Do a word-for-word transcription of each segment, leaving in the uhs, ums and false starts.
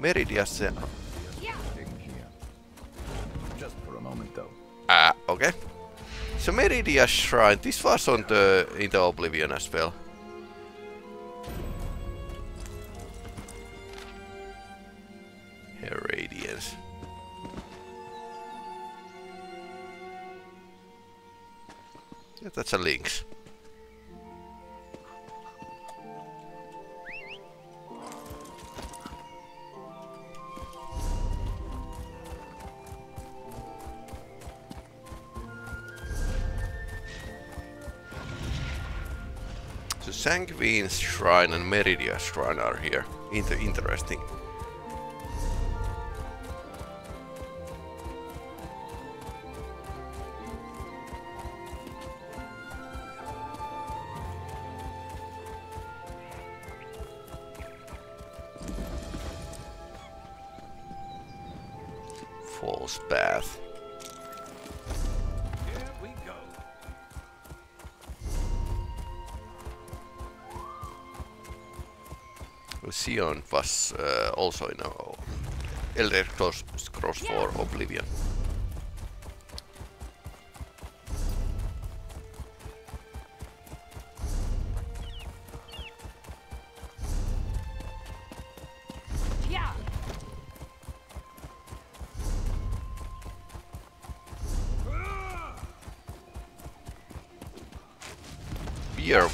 Meridia Sen. Yeah. Just for a moment, though. Ah, okay. So Meridia Shrine. This was on the in the Oblivion as well. Her radiance. Yeah, that's a lynx. So Sanguine's Shrine and Meridia's Shrine are here. Inter interesting. Bath. Here we go. Sion was uh, also in our Elder Cross, Cross yeah. for Oblivion.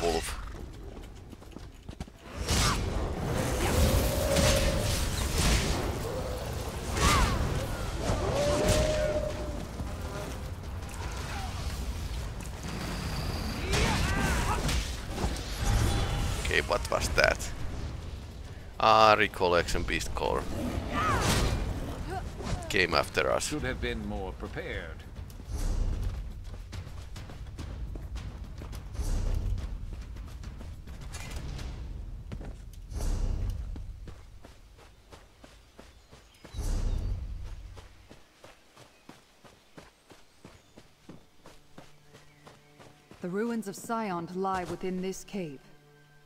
Wolf. Okay, what was that? Ah, Recollection Beast Core came after us. Should have been more prepared. The ruins of Scion lie within this cave.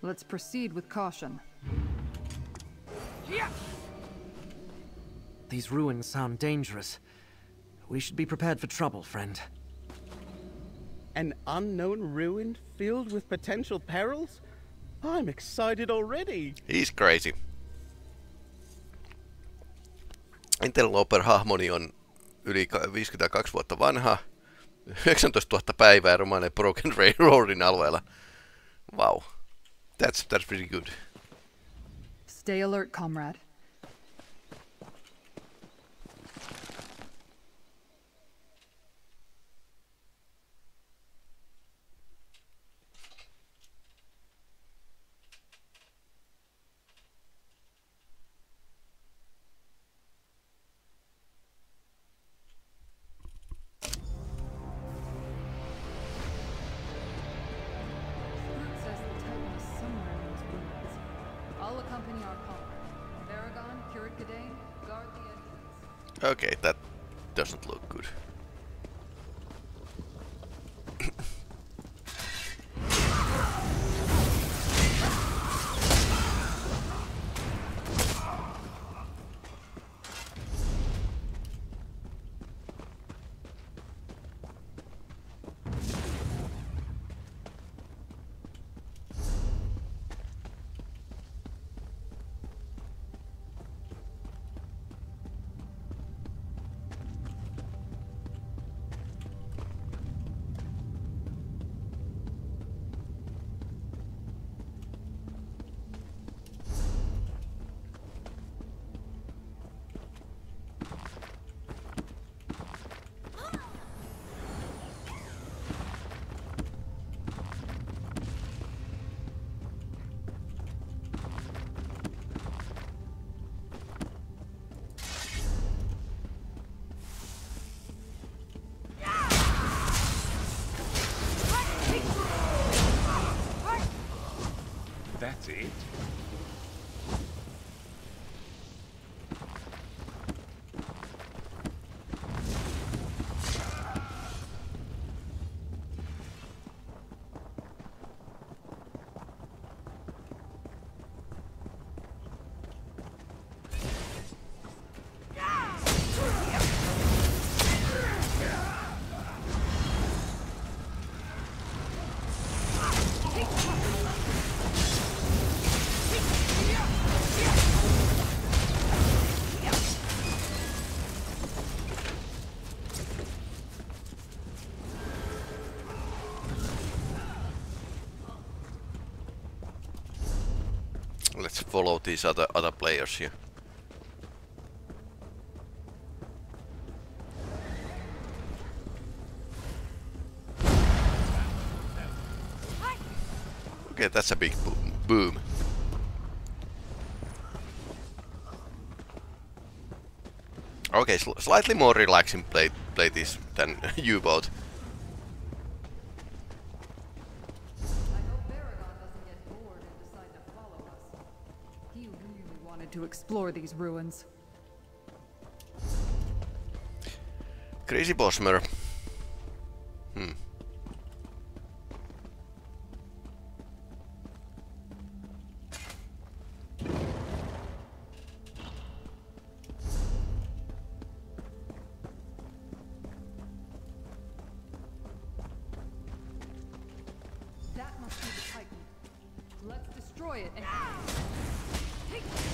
Let's proceed with caution. Yeah. These ruins sound dangerous. We should be prepared for trouble, friend. An unknown ruin filled with potential perils? I'm excited already. He's crazy. Interloper-hahmoni on yli viisikymmentäkaksi vuotta vanha. yhdeksäntoistatuhatta päivää romainen Broken Railroadin alueella. Wow. That's that's pretty good. Stay alert, comrade. Okay, that doesn't look good. It. let's follow these other other players here. Okay, that's a big boom. Boom. Okay, sl slightly more relaxing play play this than U-boat. To explore these ruins. Crazy Bosmer. Hmm. That must be the Titan. Let's destroy it and take it.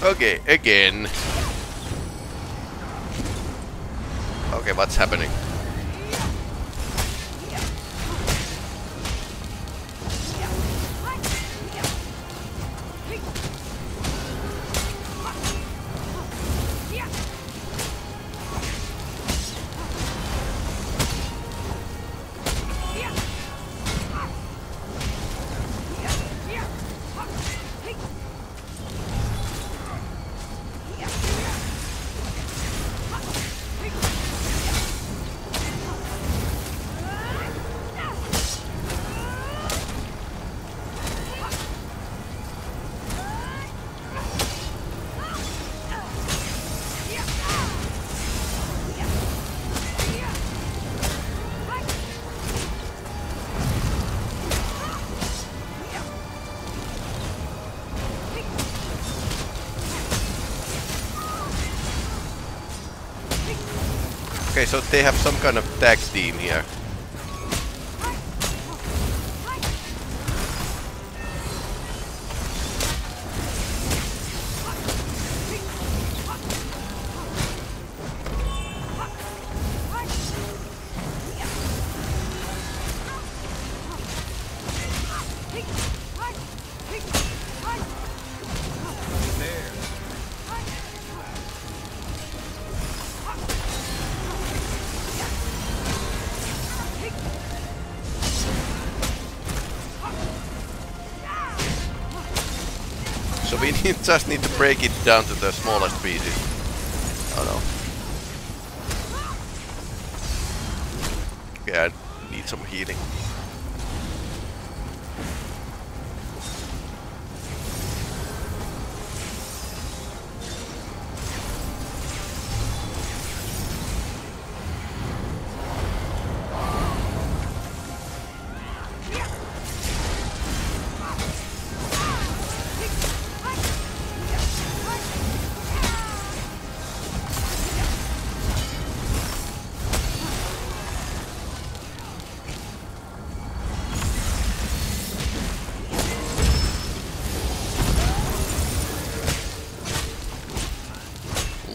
Okay, again. Okay, what's happening? Okay, so they have some kind of tag team here. You just need to break it down to the smallest pieces. Oh no. Okay, I need some healing.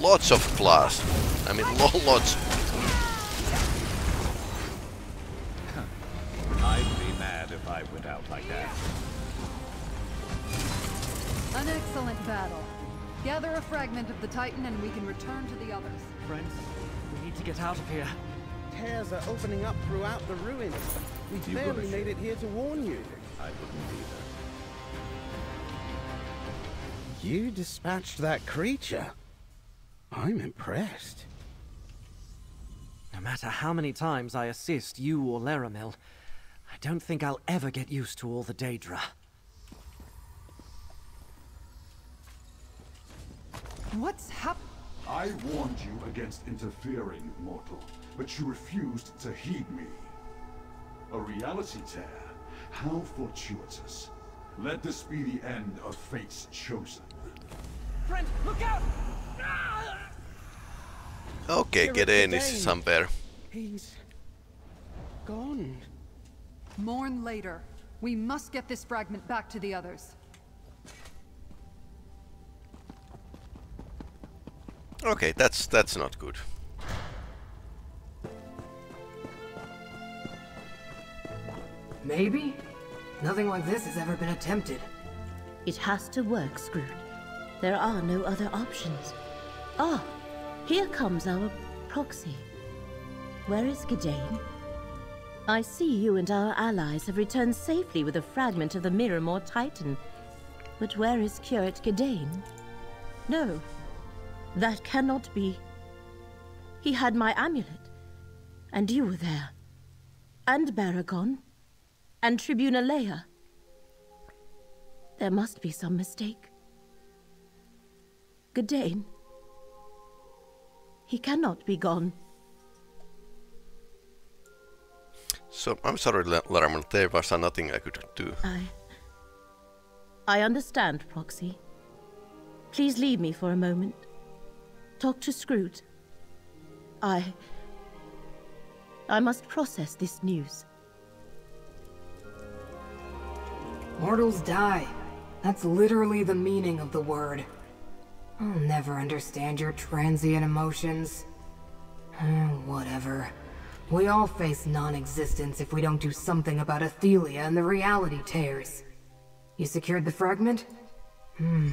Lots of class. I mean, lo lots. I'd be mad if I went out like that. An excellent battle. Gather a fragment of the Titan and we can return to the others. Friends, we need to get out of here. Tears are opening up throughout the ruins. We barely made it here to warn you. I wouldn't either. You dispatched that creature. I'm impressed. No matter how many times I assist you or Laramil, I don't think I'll ever get used to all the Daedra. What's happened? I warned you against interfering, mortal, but you refused to heed me. A reality tear. How fortuitous. Let this be the end of fate's chosen. Friend, look out! Okay, Gadayn is somewhere. He's gone. Mourn later. We must get this fragment back to the others. Okay, that's that's not good. Maybe? Nothing like this has ever been attempted. It has to work, Scroot. There are no other options. Ah, here comes our proxy. Where is Gadayn? I see you and our allies have returned safely with a fragment of the Miraamor Titan. But where is Curate Gadayn? No. That cannot be. He had my amulet, and you were there, and Baragon, and Tribune Alea. There must be some mistake. Gadayn. He cannot be gone. So, I'm sorry, Laramil, there was nothing I could do. I... I understand, Proxy. Please leave me for a moment. Talk to Scroot. I... I must process this news. Mortals die. That's literally the meaning of the word. I'll never understand your transient emotions. Mm, whatever. We all face non-existence if we don't do something about Athelia and the reality tears. You secured the fragment? Hmm...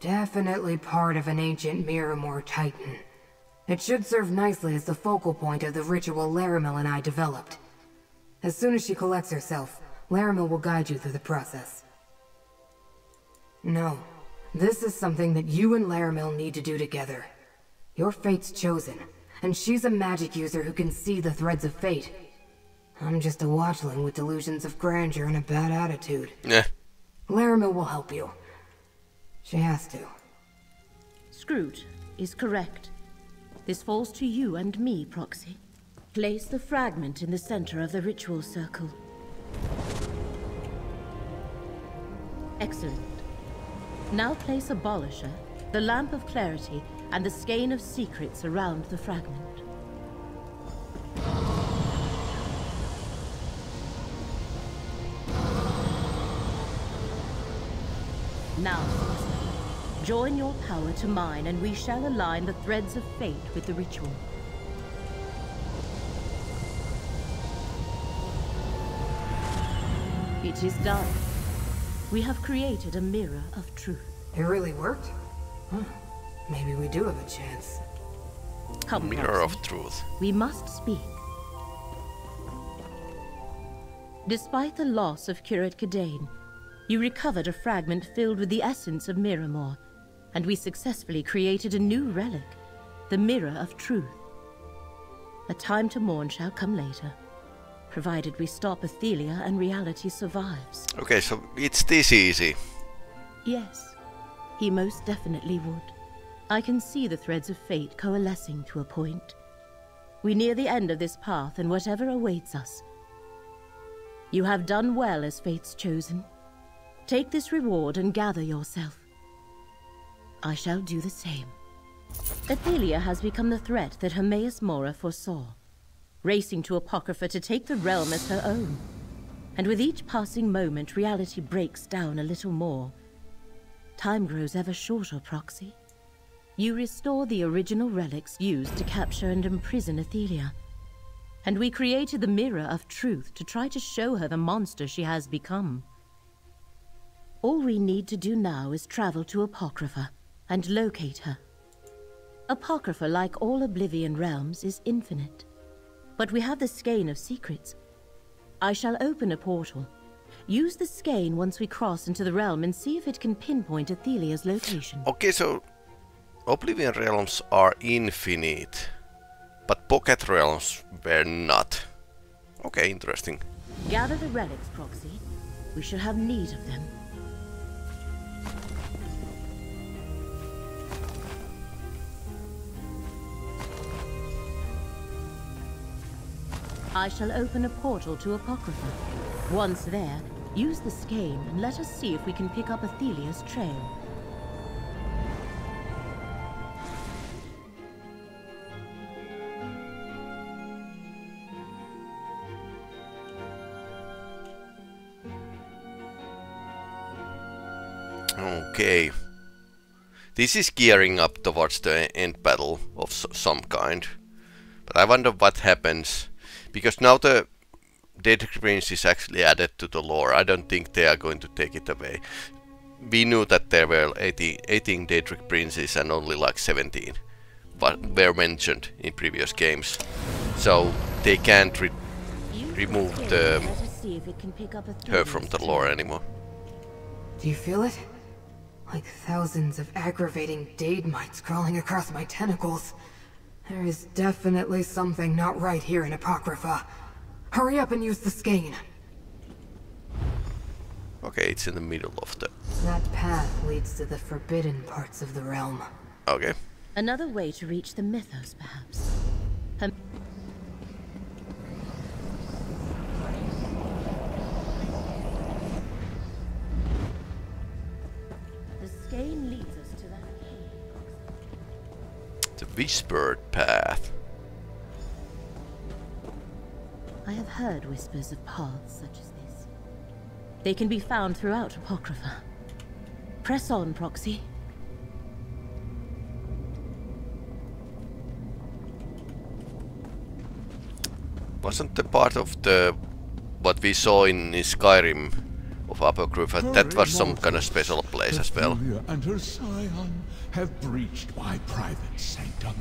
Definitely part of an ancient Miraamor Titan. It should serve nicely as the focal point of the ritual Laramil and I developed. As soon as she collects herself, Laramil will guide you through the process. No, this is something that you and Laramil need to do together. Your fate's chosen, and she's a magic user who can see the threads of fate. I'm just a watchling with delusions of grandeur and a bad attitude. Yeah. Laramil will help you. She has to. Scroot is correct. This falls to you and me, Proxy. Place the fragment in the center of the ritual circle. Excellent. Now place Abolisher, the Lamp of Clarity, and the Skein of Secrets around the fragment. Now. Join your power to mine, and we shall align the threads of fate with the ritual. It is done. We have created a mirror of truth. It really worked? Huh. Maybe we do have a chance. Come, Mirror of Truth. We must speak. Despite the loss of Curate Gadayn, you recovered a fragment filled with the essence of Miraamor. And we successfully created a new relic, the Mirror of Truth. A time to mourn shall come later, provided we stop Athelia and reality survives. Okay, so it's this easy. Yes, he most definitely would. I can see the threads of fate coalescing to a point. We near the end of this path and whatever awaits us. You have done well as fate's chosen. Take this reward and gather yourself. I shall do the same. Athelia has become the threat that Hermaeus Mora foresaw, racing to Apocrypha to take the realm as her own. And with each passing moment, reality breaks down a little more. Time grows ever shorter, Proxy. You restore the original relics used to capture and imprison Athelia. And we created the Mirror of Truth to try to show her the monster she has become. All we need to do now is travel to Apocrypha and locate her. Apocrypha, like all Oblivion realms, is infinite. But we have the Skein of Secrets. I shall open a portal. Use the Skein once we cross into the realm and see if it can pinpoint Athelia's location. Okay, so Oblivion realms are infinite, but pocket realms were not. Okay, interesting. Gather the relics, Proxy. We shall have need of them. I shall open a portal to Apocrypha. Once there, use the skein and let us see if we can pick up Athelia's trail. Okay. This is gearing up towards the end battle of s some kind. But I wonder what happens. Because now the Daedric Prince is actually added to the lore. I don't think they are going to take it away. We knew that there were eighteen Daedric Princes and only like seventeen but were mentioned in previous games. So they can't re remove the, her from the lore anymore. Do you feel it? Like thousands of aggravating dade mites crawling across my tentacles. There is definitely something not right here in Apocrypha. Hurry up and use the skein. Okay, it's in the middle of the... That path leads to the forbidden parts of the realm. Okay. Another way to reach the mythos, perhaps. Um... The skein leads us to that cave. The whispered path. I have heard whispers of paths such as this. They can be found throughout Apocrypha. Press on, Proxy. Wasn't the part of the what we saw in, in Skyrim of Apocrypha? That was some kind of special place as well. And her scion have breached my private sanctum.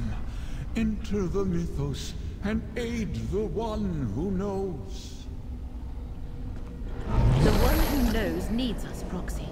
Enter the mythos and aid the one who knows. The one who knows needs us, Proxy.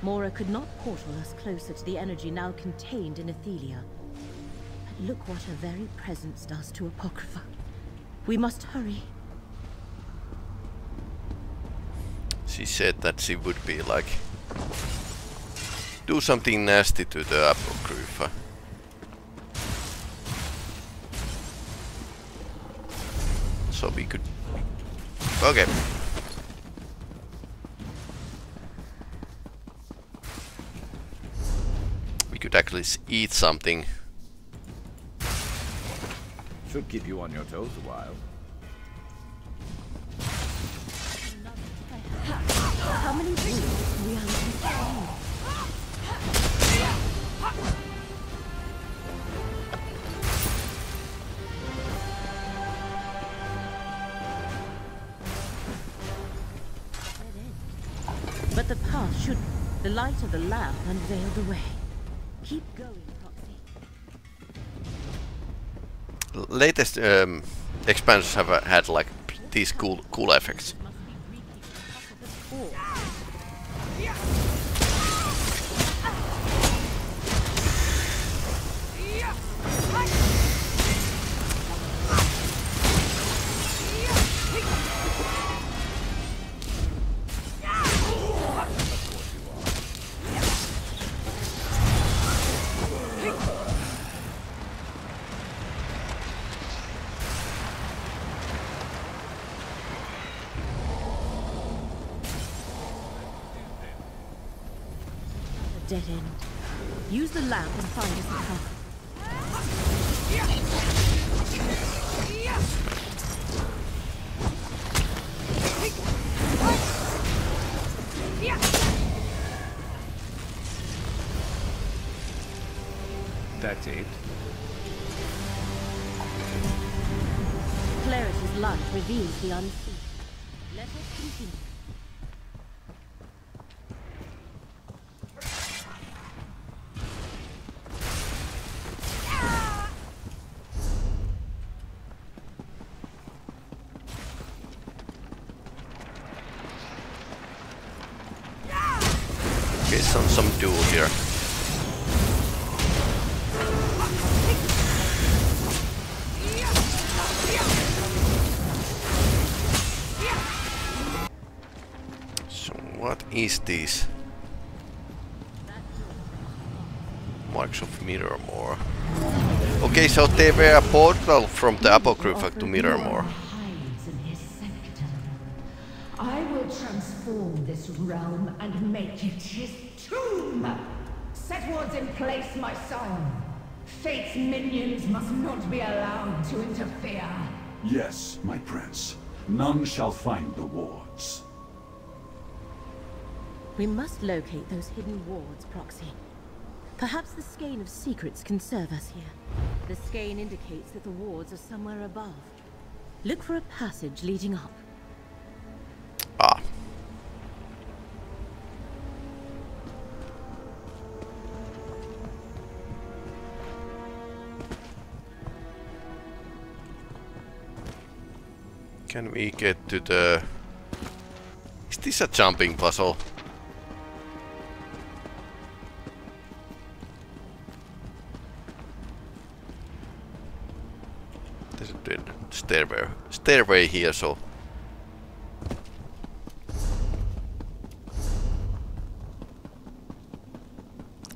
Mora could not portal us closer to the energy now contained in Athelia. But look what her very presence does to Apocrypha. We must hurry. She said that she would be like... do something nasty to the Apocrypha. So we could... okay. Could actually eat something. Should keep you on your toes a while. How many things? But the path should. The light of the lamp unveiled the way. Keep going, Proxy. Latest um, expansions have uh, had like these cool, cool effects. Dead end. Use the lamp and find us the path. That's it. Clarity's light reveals the unseen. Let us continue. Some some duel here. What is this? Marks of Miraamor. Okay, so they were a portal from the Apocrypha to Miraamor. I will transform this realm and make it his tomb! Set wards in place, my son! Fate's minions must not be allowed to interfere! Yes, my prince. None shall find the wards. We must locate those hidden wards, Proxy. Perhaps the Skein of Secrets can serve us here. The Skein indicates that the wards are somewhere above. Look for a passage leading up. Ah. Can we get to the... Is this a jumping puzzle? There's a stairway, stairway here, so...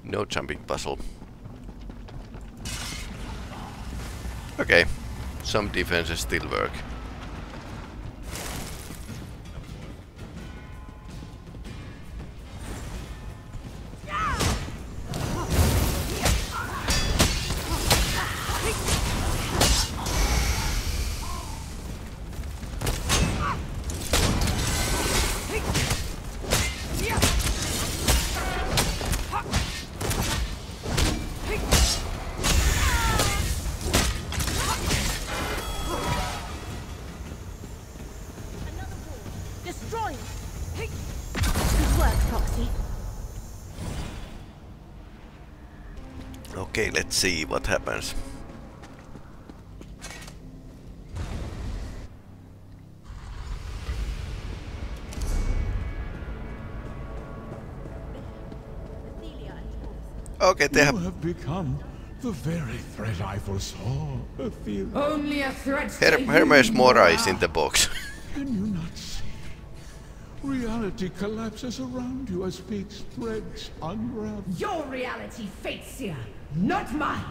No jumping puzzle. Okay, some defenses still work. Okay, let's see what happens. Okay, they have, have become the very threat I foresaw. Athelia. Only a threat. Her Hermaeus Mora is in the box. Can you not see? Reality collapses around you as fate spreads unravel. Your reality, Fateseer, not mine!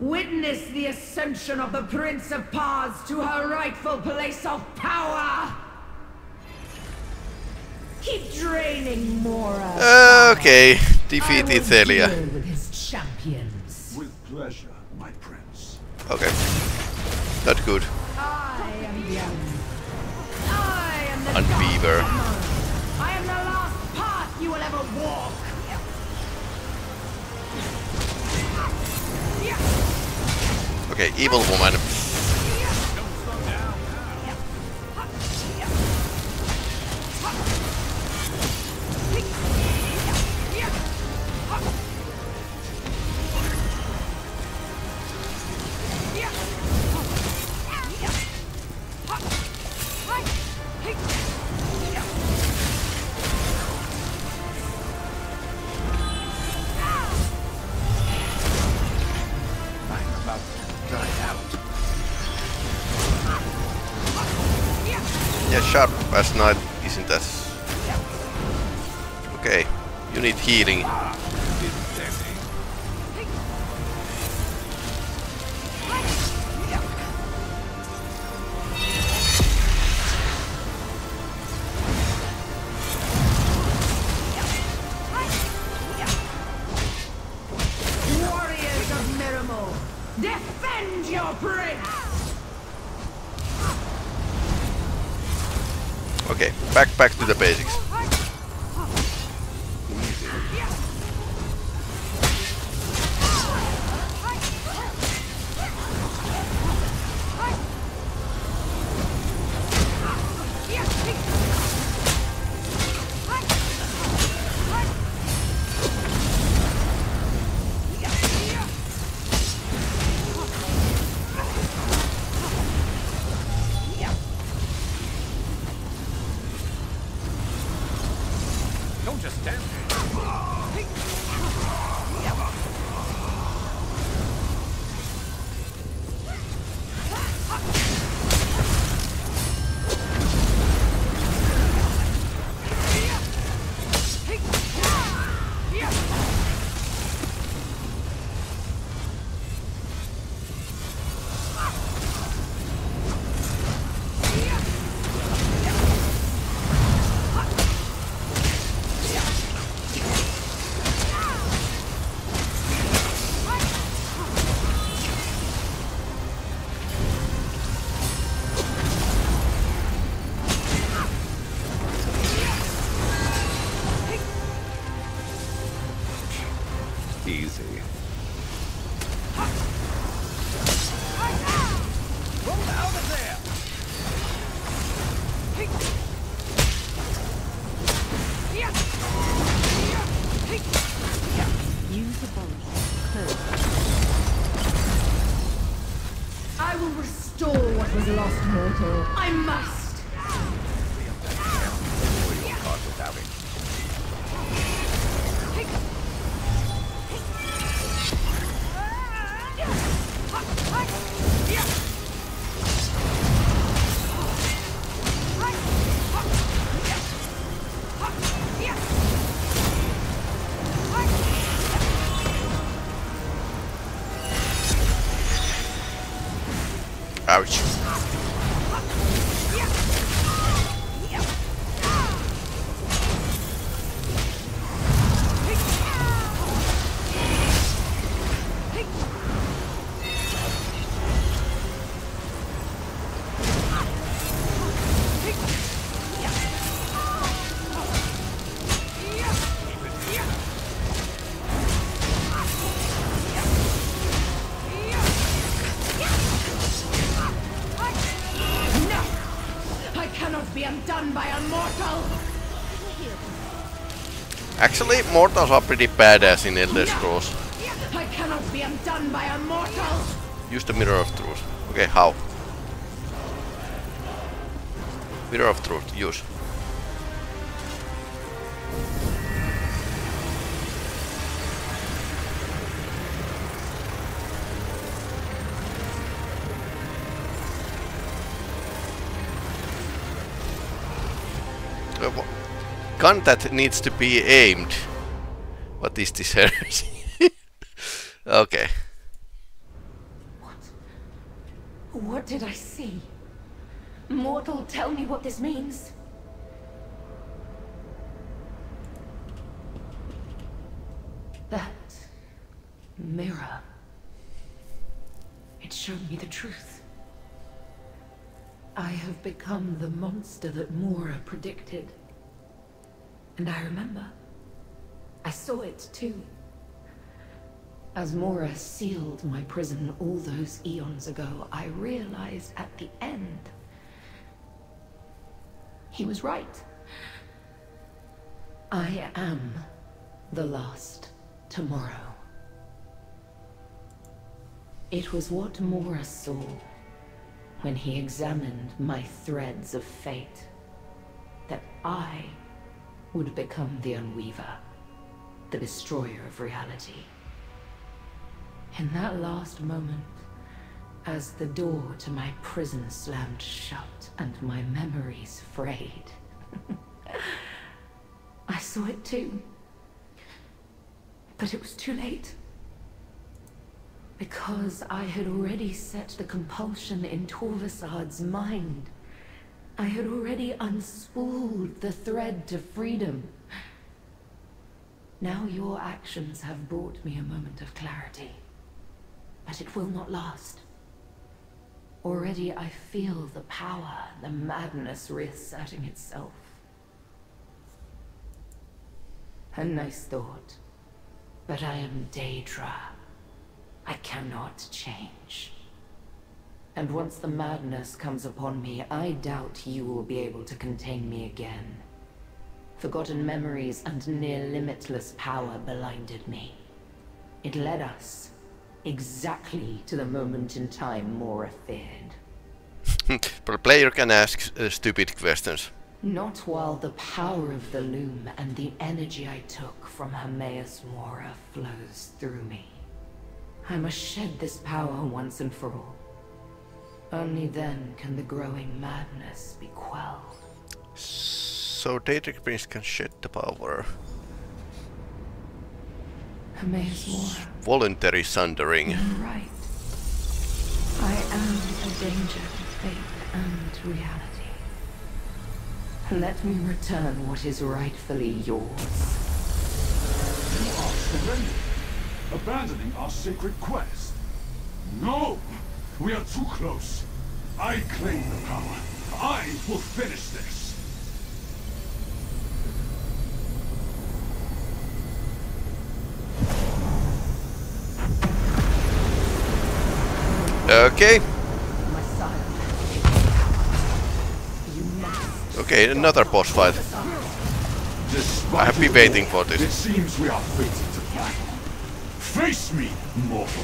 Witness the ascension of the Prince of Paths to her rightful place of power! Keep draining Mora! Uh, okay, defeat Ithelia. With his champions. With pleasure, my prince. Okay. Not good. I am the I am the Unbeaver. I am the last path you will ever walk! Okay, evil woman. Sharp as knight isn't that... Okay, you need healing. Warriors of Miraamor, defend your prince! Okay, back back to the basics. I will restore what was lost, mortal. I must. Without it. Ouch. Actually, mortals are pretty badass in Elder Scrolls. I cannot be undone by a mortal. Use the Mirror of Truth. Okay, how? Mirror of Truth, use. Gun that needs to be aimed. What is this heresy? Okay. What? What did I see? Mortal, tell me what this means. That mirror. It showed me the truth. I have become the monster that Mora predicted. And I remember. I saw it too. As Mora sealed my prison all those eons ago, I realized at the end he was right. I am the last tomorrow. It was what Mora saw when he examined my threads of fate, that I would become the Unweaver, the destroyer of reality. In that last moment, as the door to my prison slammed shut and my memories frayed, I saw it too. But it was too late. Because I had already set the compulsion in Torvasard's mind. I had already unspooled the thread to freedom. Now your actions have brought me a moment of clarity. But it will not last. Already I feel the power, the madness reasserting itself. A nice thought. But I am Daedra. I cannot change. And once the madness comes upon me, I doubt you will be able to contain me again. Forgotten memories and near limitless power blinded me. It led us exactly to the moment in time Mora feared. The player can ask uh, stupid questions. Not while the power of the loom and the energy I took from Hermaeus Mora flows through me. I must shed this power once and for all. Only then can the growing madness be quelled. So Daedric Prince can shed the power. Voluntary sundering. You're right. I am a danger to fate and reality. Let me return what is rightfully yours. You are surrendering, abandoning our sacred quest. No! We are too close. I claim the power. I will finish this. Okay. Okay, another boss fight. I have been waiting for this. It seems we are fated to battle. Face me, mortal.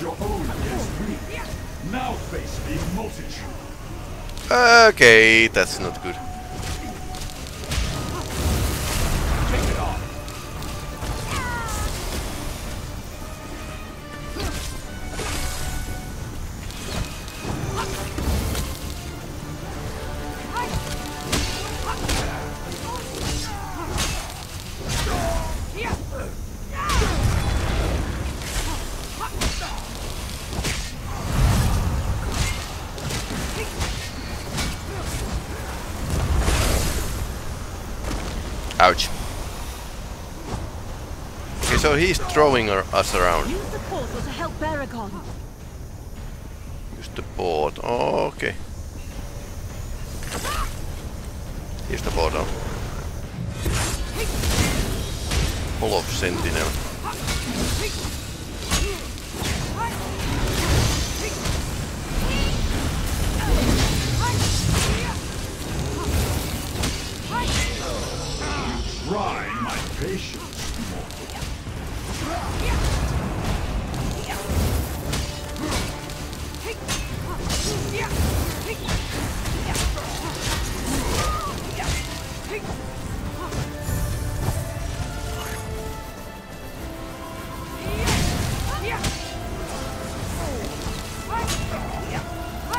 your own against me. Now face the multitude. Okay, that's not good. Ouch. Okay, so he's throwing us around. Use the portal to help Baragon. Use the port. Oh, okay. Here's the portal. Full of sentinel. Try my patience, mortal.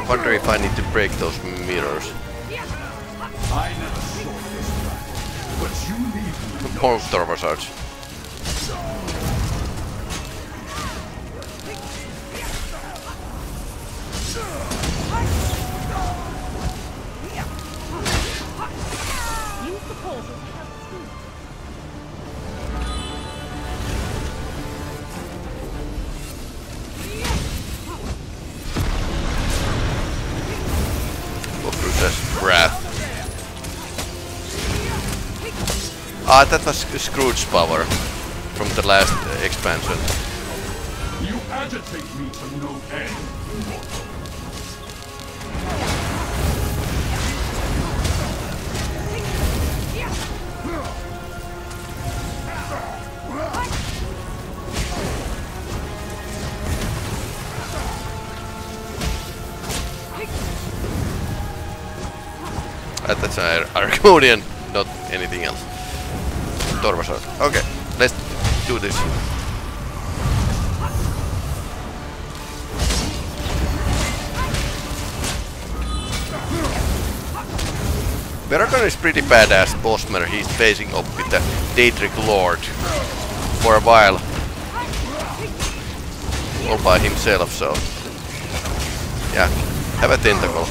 I wonder if I need to break those mirrors. I never saw this plan, but you need. Monster massage. Ah, that was Scrooge's power from the last uh, expansion. You agitate me to no end. Ah, that's an Arconian, not anything else. Okay, let's do this. Baragon is pretty badass bossman. He's facing up with the Daedric Lord for a while. All by himself, so... yeah, have a tentacle.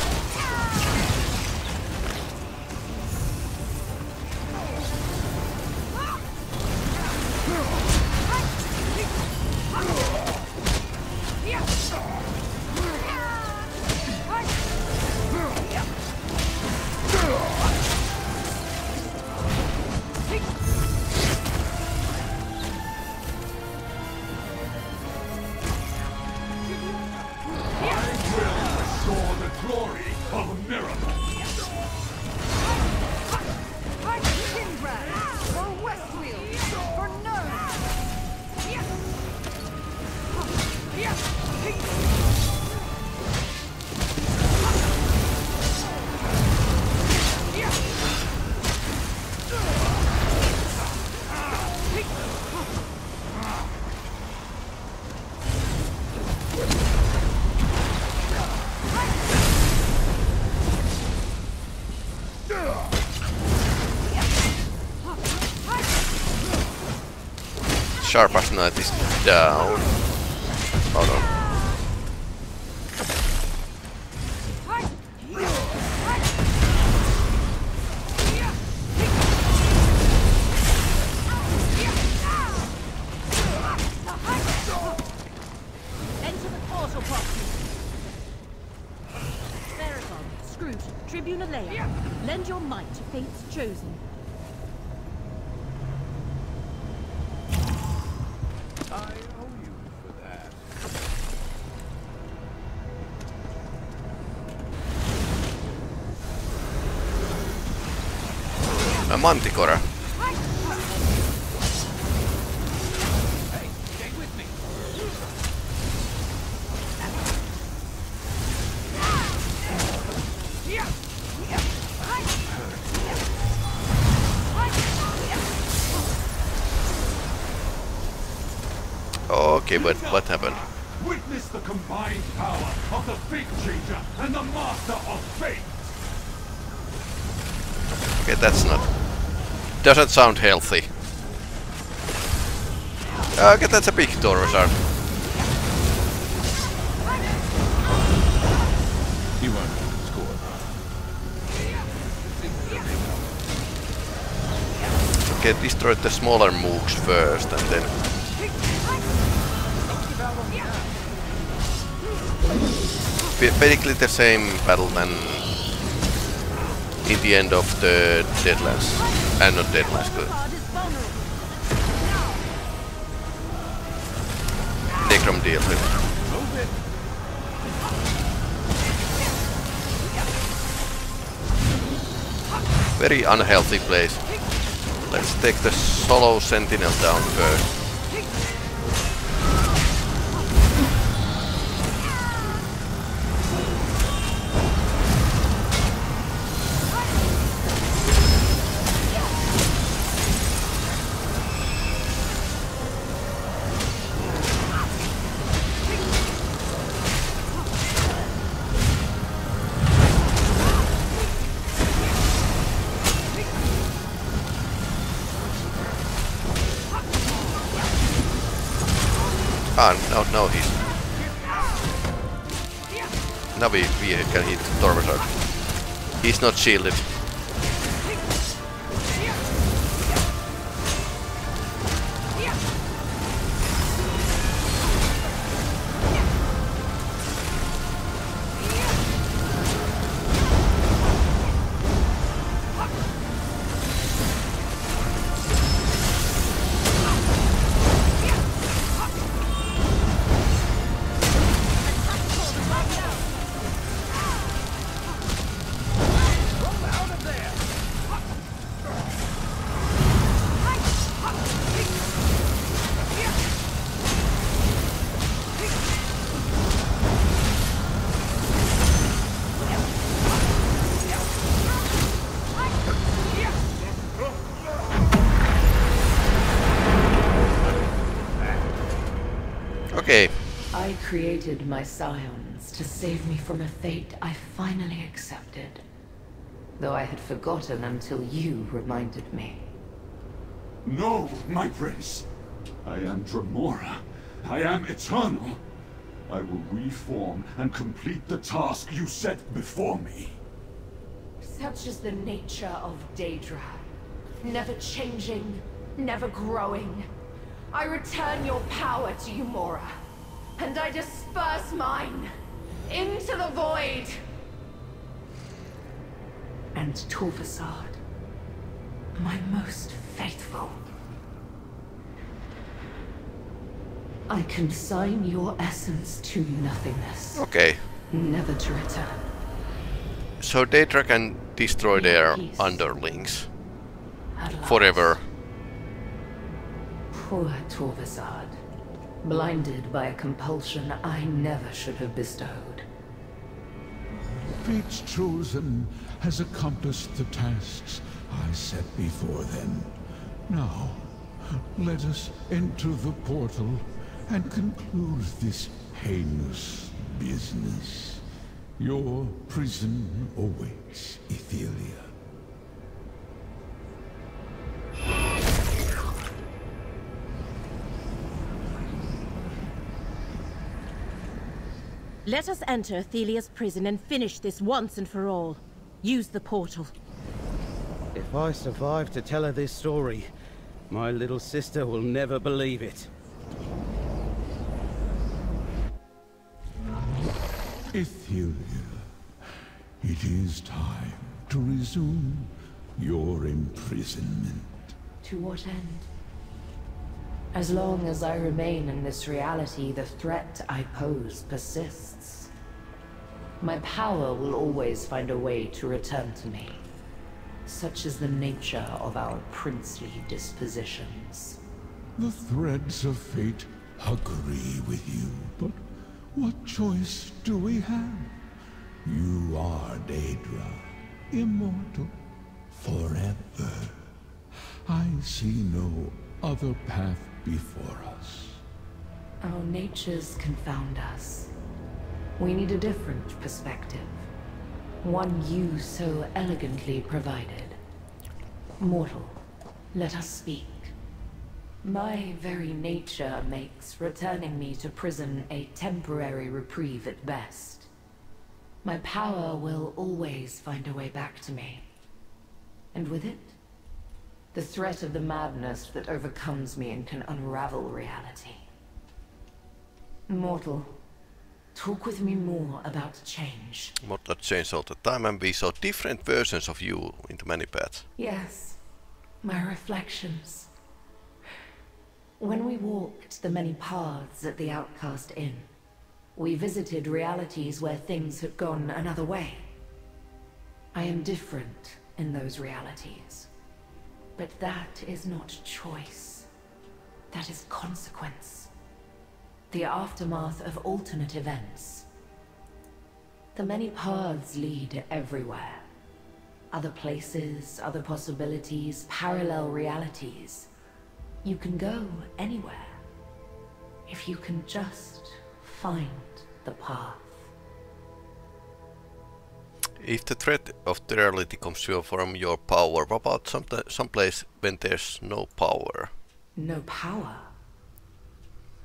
Sharp as Knight is down. Hold on. Enter the portal, Proxy. Baragon, Scrooge, Tribune Alea. Lend your might to fate's chosen. Manticora. Hey, stay with me. Okay, but what happened? Witness the combined power of the Fate Changer and the Master of Fate. Okay, that's not. Doesn't sound healthy. Okay, that's a big door result. You won't score. Okay, destroy the smaller mooks first, and then. Basically the same battle than in the end of the Deadlands. And uh, not Deadlands, good. Necrom deal with it. Very unhealthy place. Let's take the solo sentinel down first. Ah, no, no, he's... Now we, we can hit Tormator. He's not shielded. I created my scions to save me from a fate I finally accepted, though I had forgotten until you reminded me. No, my prince. I am Dremora. I am eternal. I will reform and complete the task you set before me. Such is the nature of Daedra. Never changing, never growing. I return your power to you, Mora. And I disperse mine into the void. And Torvasard, my most faithful, I consign your essence to nothingness. Okay. Never to return. So Daedra can destroy in their peace. Underlings forever. Poor Torvasard. Blinded by a compulsion I never should have bestowed. Fate's chosen has accomplished the tasks I set before them. Now, let us enter the portal and conclude this heinous business. Your prison awaits, Ethelia. Let us enter Athelia's prison and finish this once and for all. Use the portal. If I survive to tell her this story, my little sister will never believe it. Athelia, it is time to resume your imprisonment. To what end? As long as I remain in this reality, the threat I pose persists. My power will always find a way to return to me. Such is the nature of our princely dispositions. The threads of fate agree with you, but what choice do we have? You are Daedra, immortal, forever. I see no other path before us. Our natures confound us. We need a different perspective. One you so elegantly provided. Mortal, let us speak. My very nature makes returning me to prison a temporary reprieve at best. My power will always find a way back to me. And with it, the threat of the madness that overcomes me and can unravel reality. Mortal, talk with me more about change. Mortal change all the time, and we saw different versions of you into many paths. Yes, my reflections. When we walked the many paths at the Outcast Inn, we visited realities where things had gone another way. I am different in those realities. But that is not choice. That is consequence. The aftermath of alternate events. The many paths lead everywhere. Other places, other possibilities, parallel realities. You can go anywhere. If you can just find the path. If the threat of the reality comes to you from your power, what about some someplace when there's no power? No power?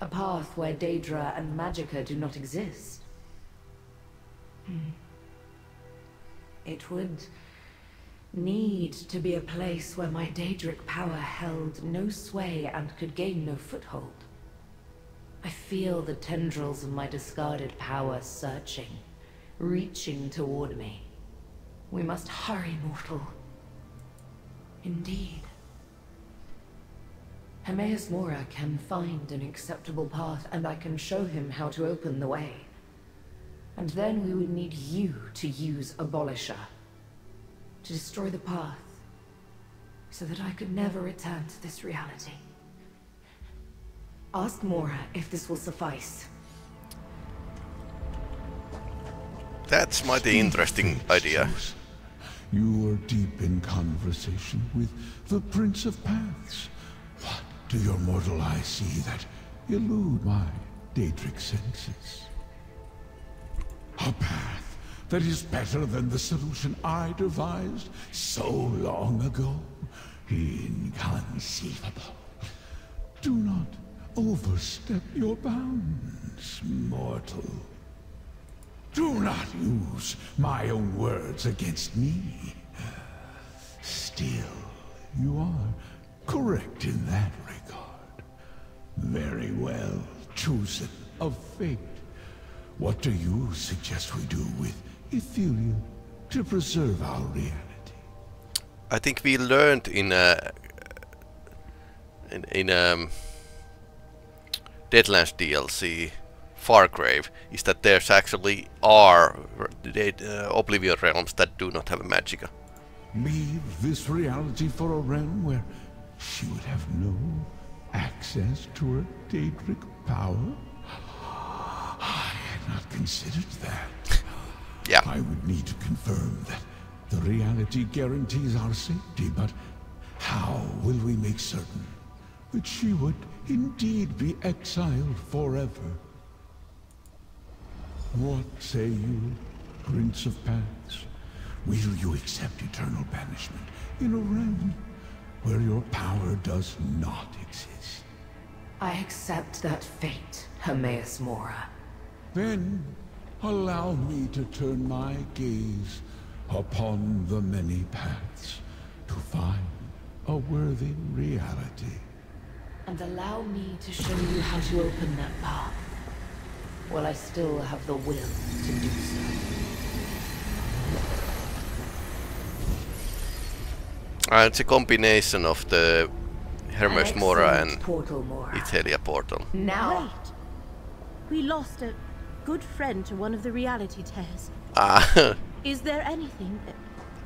A path where Daedra and Magica do not exist? Hmm. It would need to be a place where my Daedric power held no sway and could gain no foothold. I feel the tendrils of my discarded power searching, reaching toward me. We must hurry, mortal. Indeed. Hermaeus Mora can find an acceptable path, and I can show him how to open the way. And then we would need you to use Abolisher. To destroy the path. So that I could never return to this reality. Ask Mora if this will suffice. That's mighty interesting idea. You are deep in conversation with the Prince of Paths. What do your mortal eyes see that elude my Daedric senses? A path that is better than the solution I devised so long ago. Inconceivable. Do not overstep your bounds, mortal. Do not use my own words against me. Still, you are correct in that regard. Very well chosen of fate. What do you suggest we do with Ithilien to preserve our reality? I think we learned in uh, in, in um, Deadlands D L C. Fargrave is that there's actually are uh, Oblivion realms that do not have Magicka. Leave this reality for a realm where she would have no access to her Daedric power? I had not considered that. Yeah. I would need to confirm that the reality guarantees our safety, but how will we make certain that she would indeed be exiled forever? What say you, Prince of Paths? Will you accept eternal banishment in a realm where your power does not exist? I accept that fate, Hermaeus Mora. Then, allow me to turn my gaze upon the many paths to find a worthy reality. And allow me to show you how to open that path. Well, I still have the will to do so. Uh, it's a combination of the Hermaeus Mora and Ithelia portal. Now, wait. We lost a good friend to one of the reality tears. Ah. Is there anything? That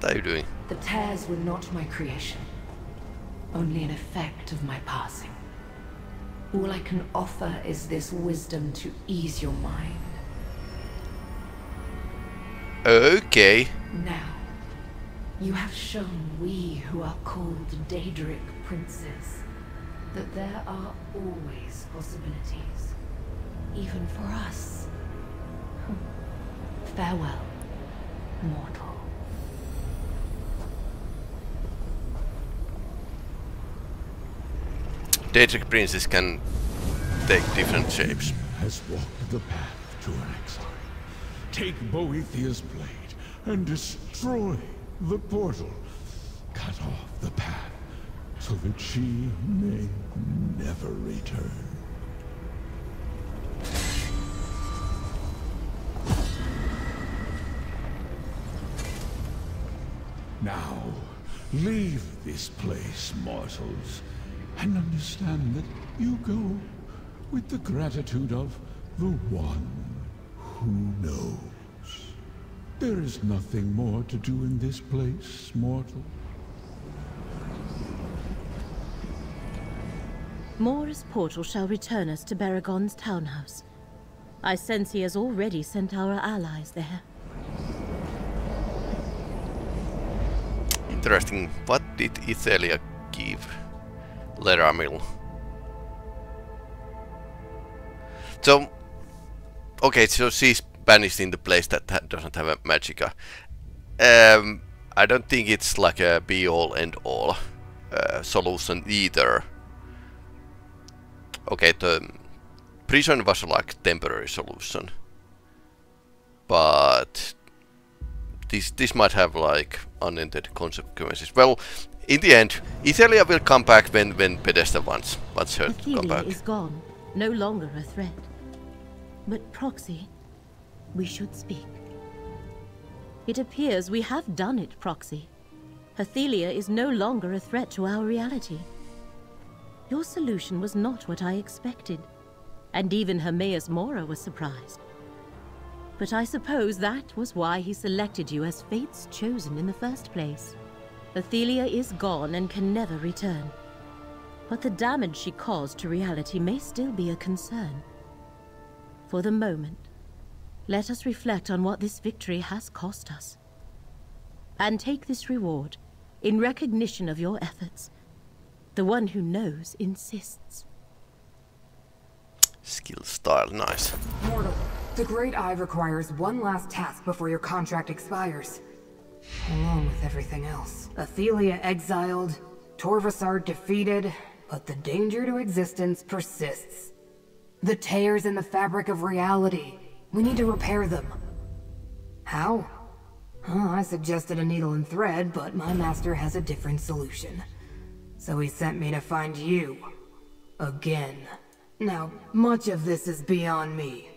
what are you doing? The tears were not my creation, only an effect of my passing. All I can offer is this wisdom to ease your mind. Okay. Now, you have shown we who are called Daedric Princes that there are always possibilities. even for us. Farewell, mortal. Daedric princes can take different shapes. Has walked the path to an exile. Take Boethia's blade and destroy the portal. Cut off the path so that she may never return. Now, leave this place, mortals, and understand that you go with the gratitude of the one who knows. There is nothing more to do in this place, mortal. Mora's portal shall return us to Baragon's townhouse. I sense he has already sent our allies there. Interesting. What did Ithelia give Laramil? So, okay, so she's banished in the place that ha doesn't have a magicka. Um, I don't think it's like a be-all and all uh, solution either. Okay, the prison was like temporary solution, but This, this might have like unintended consequences. Well, in the end, Ithelia will come back when when Pedesta wants wants her to come back. Ithelia is gone, no longer a threat. But Proxy, we should speak. It appears we have done it, Proxy. Ithelia is no longer a threat to our reality. Your solution was not what I expected, and even Hermaeus Mora was surprised. But I suppose that was why he selected you as fate's chosen in the first place. Ithelia is gone and can never return. But the damage she caused to reality may still be a concern. For the moment, let us reflect on what this victory has cost us. And take this reward in recognition of your efforts. The one who knows insists. Skill style, nice. Mortal. The Great Eye requires one last task before your contract expires, along with everything else. Ithelia exiled, Torvasar defeated, but the danger to existence persists. The tears in the fabric of reality. We need to repair them. How? Well, I suggested a needle and thread, but my master has a different solution. So he sent me to find you. Again. Now, much of this is beyond me.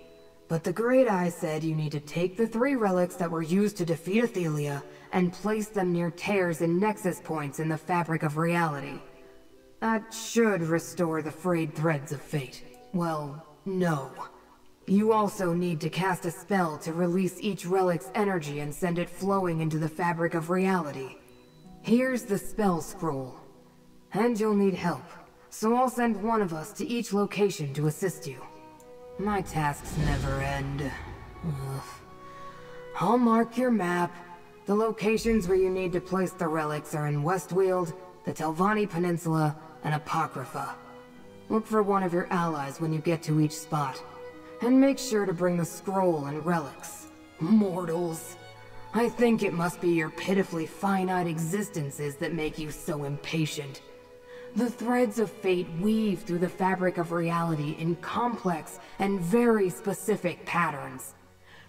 But the Great Eye said you need to take the three relics that were used to defeat Ithelia and place them near tears and nexus points in the fabric of reality. That should restore the frayed threads of fate. Well, no. You also need to cast a spell to release each relic's energy and send it flowing into the fabric of reality. Here's the spell scroll. And you'll need help, so I'll send one of us to each location to assist you. My tasks never end. Ugh. I'll mark your map. The locations where you need to place the relics are in Westweald, the Telvanni Peninsula, and Apocrypha. Look for one of your allies when you get to each spot. And make sure to bring the scroll and relics. Mortals, I think it must be your pitifully finite existences that make you so impatient. The threads of fate weave through the fabric of reality in complex and very specific patterns.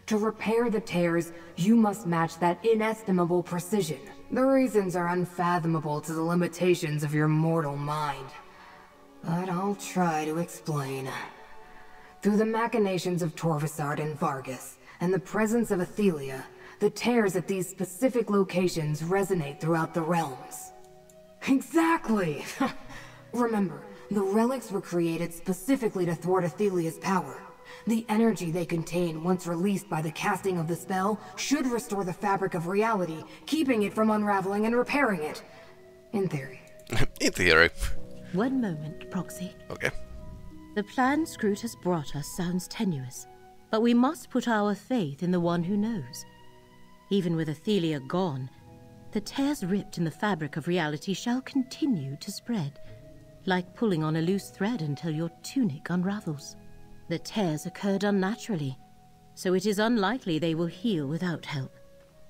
To repair the tears, you must match that inestimable precision. The reasons are unfathomable to the limitations of your mortal mind. But I'll try to explain. Through the machinations of Torvasard and Vargas, and the presence of Ithelia, the tears at these specific locations resonate throughout the realms. Exactly! Remember, the relics were created specifically to thwart Athelia's power. The energy they contain, once released by the casting of the spell, should restore the fabric of reality, keeping it from unraveling and repairing it. In theory. In theory. One moment, Proxy. Okay. The plan Scroot has brought us sounds tenuous, but we must put our faith in the one who knows. Even with Ithelia gone, the tears ripped in the fabric of reality shall continue to spread, like pulling on a loose thread until your tunic unravels. The tears occurred unnaturally, so it is unlikely they will heal without help.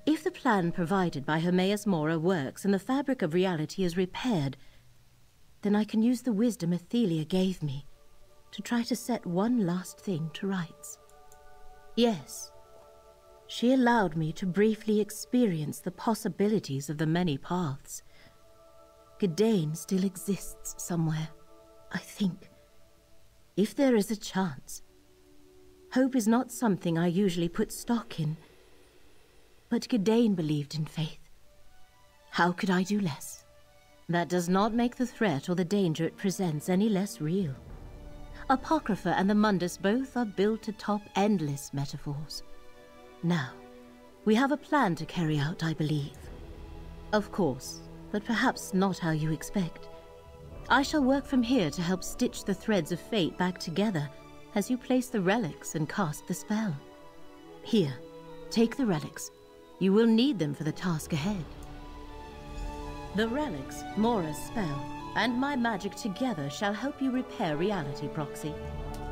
If the plan provided by Hermaeus Mora works and the fabric of reality is repaired, then I can use the wisdom Athelia gave me to try to set one last thing to rights. Yes, she allowed me to briefly experience the possibilities of the many paths. Gadayn still exists somewhere, I think, if there is a chance. Hope is not something I usually put stock in, but Gadayn believed in faith. How could I do less? That does not make the threat or the danger it presents any less real. Apocrypha and the Mundus both are built atop endless metaphors. Now, we have a plan to carry out, I believe. Of course, but perhaps not how you expect. I shall work from here to help stitch the threads of fate back together as you place the relics and cast the spell. Here, take the relics. You will need them for the task ahead. The relics, Mora's spell, and my magic together shall help you repair reality, Proxy.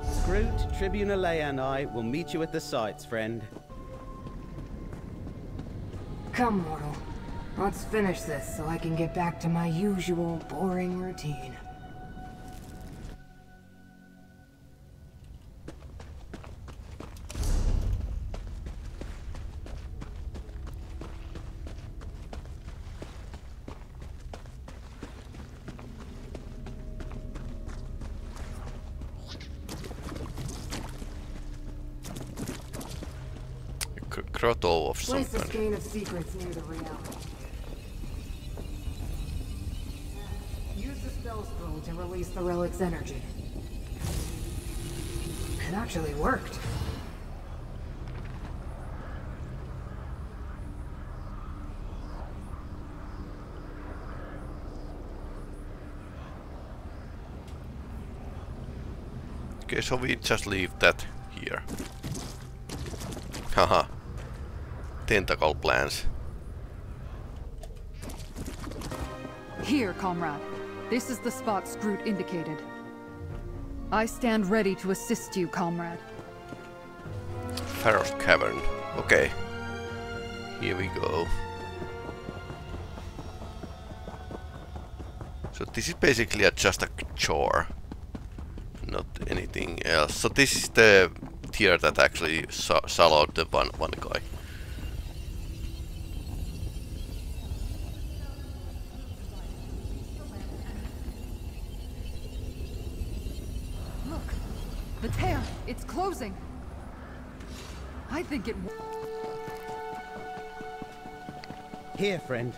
Scroot, Tribune Alea and I will meet you at the sites, friend. Come, mortal. Let's finish this so I can get back to my usual boring routine. Crotto of something. Place the Skein of Secrets near the reality. Use the spell scroll to release the relic's energy. It actually worked. Okay, so we just leave that here. Haha. Tentacle plans. Here, comrade. This is the spot Scroot indicated. I stand ready to assist you, comrade. Pharaoh's Cavern. Okay. Here we go. So this is basically a, just a chore. Not anything else. So this is the tier that actually swallowed the one, one guy. It's closing. I think it. Here, friend.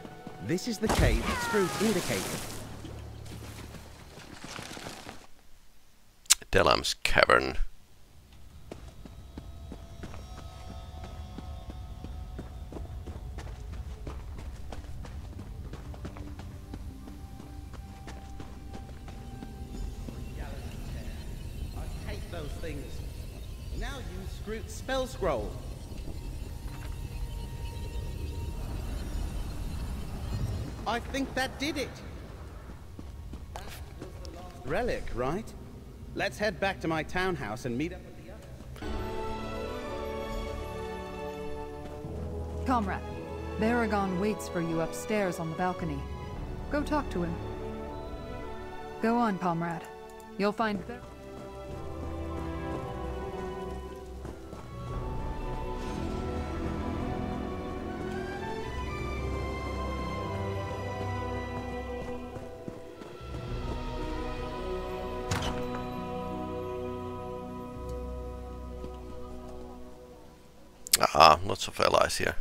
This is the cave Scroot indicated. Delam's Cavern. Spell scroll. I think that did it. That was the last relic, right? Let's head back to my townhouse and meet up with the others. Comrade, Baragon waits for you upstairs on the balcony. Go talk to him. Go on, comrade. You'll find... Ah, lots of allies here.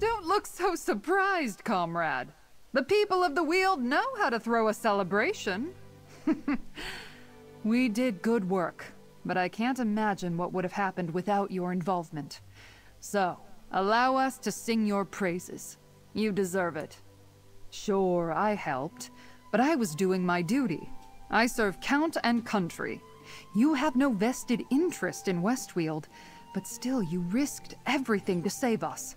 Don't look so surprised, comrade. The people of the Weald know how to throw a celebration. We did good work, but I can't imagine what would have happened without your involvement. So, allow us to sing your praises. You deserve it. Sure, I helped, but I was doing my duty. I serve count and country. You have no vested interest in Westfield, but still you risked everything to save us.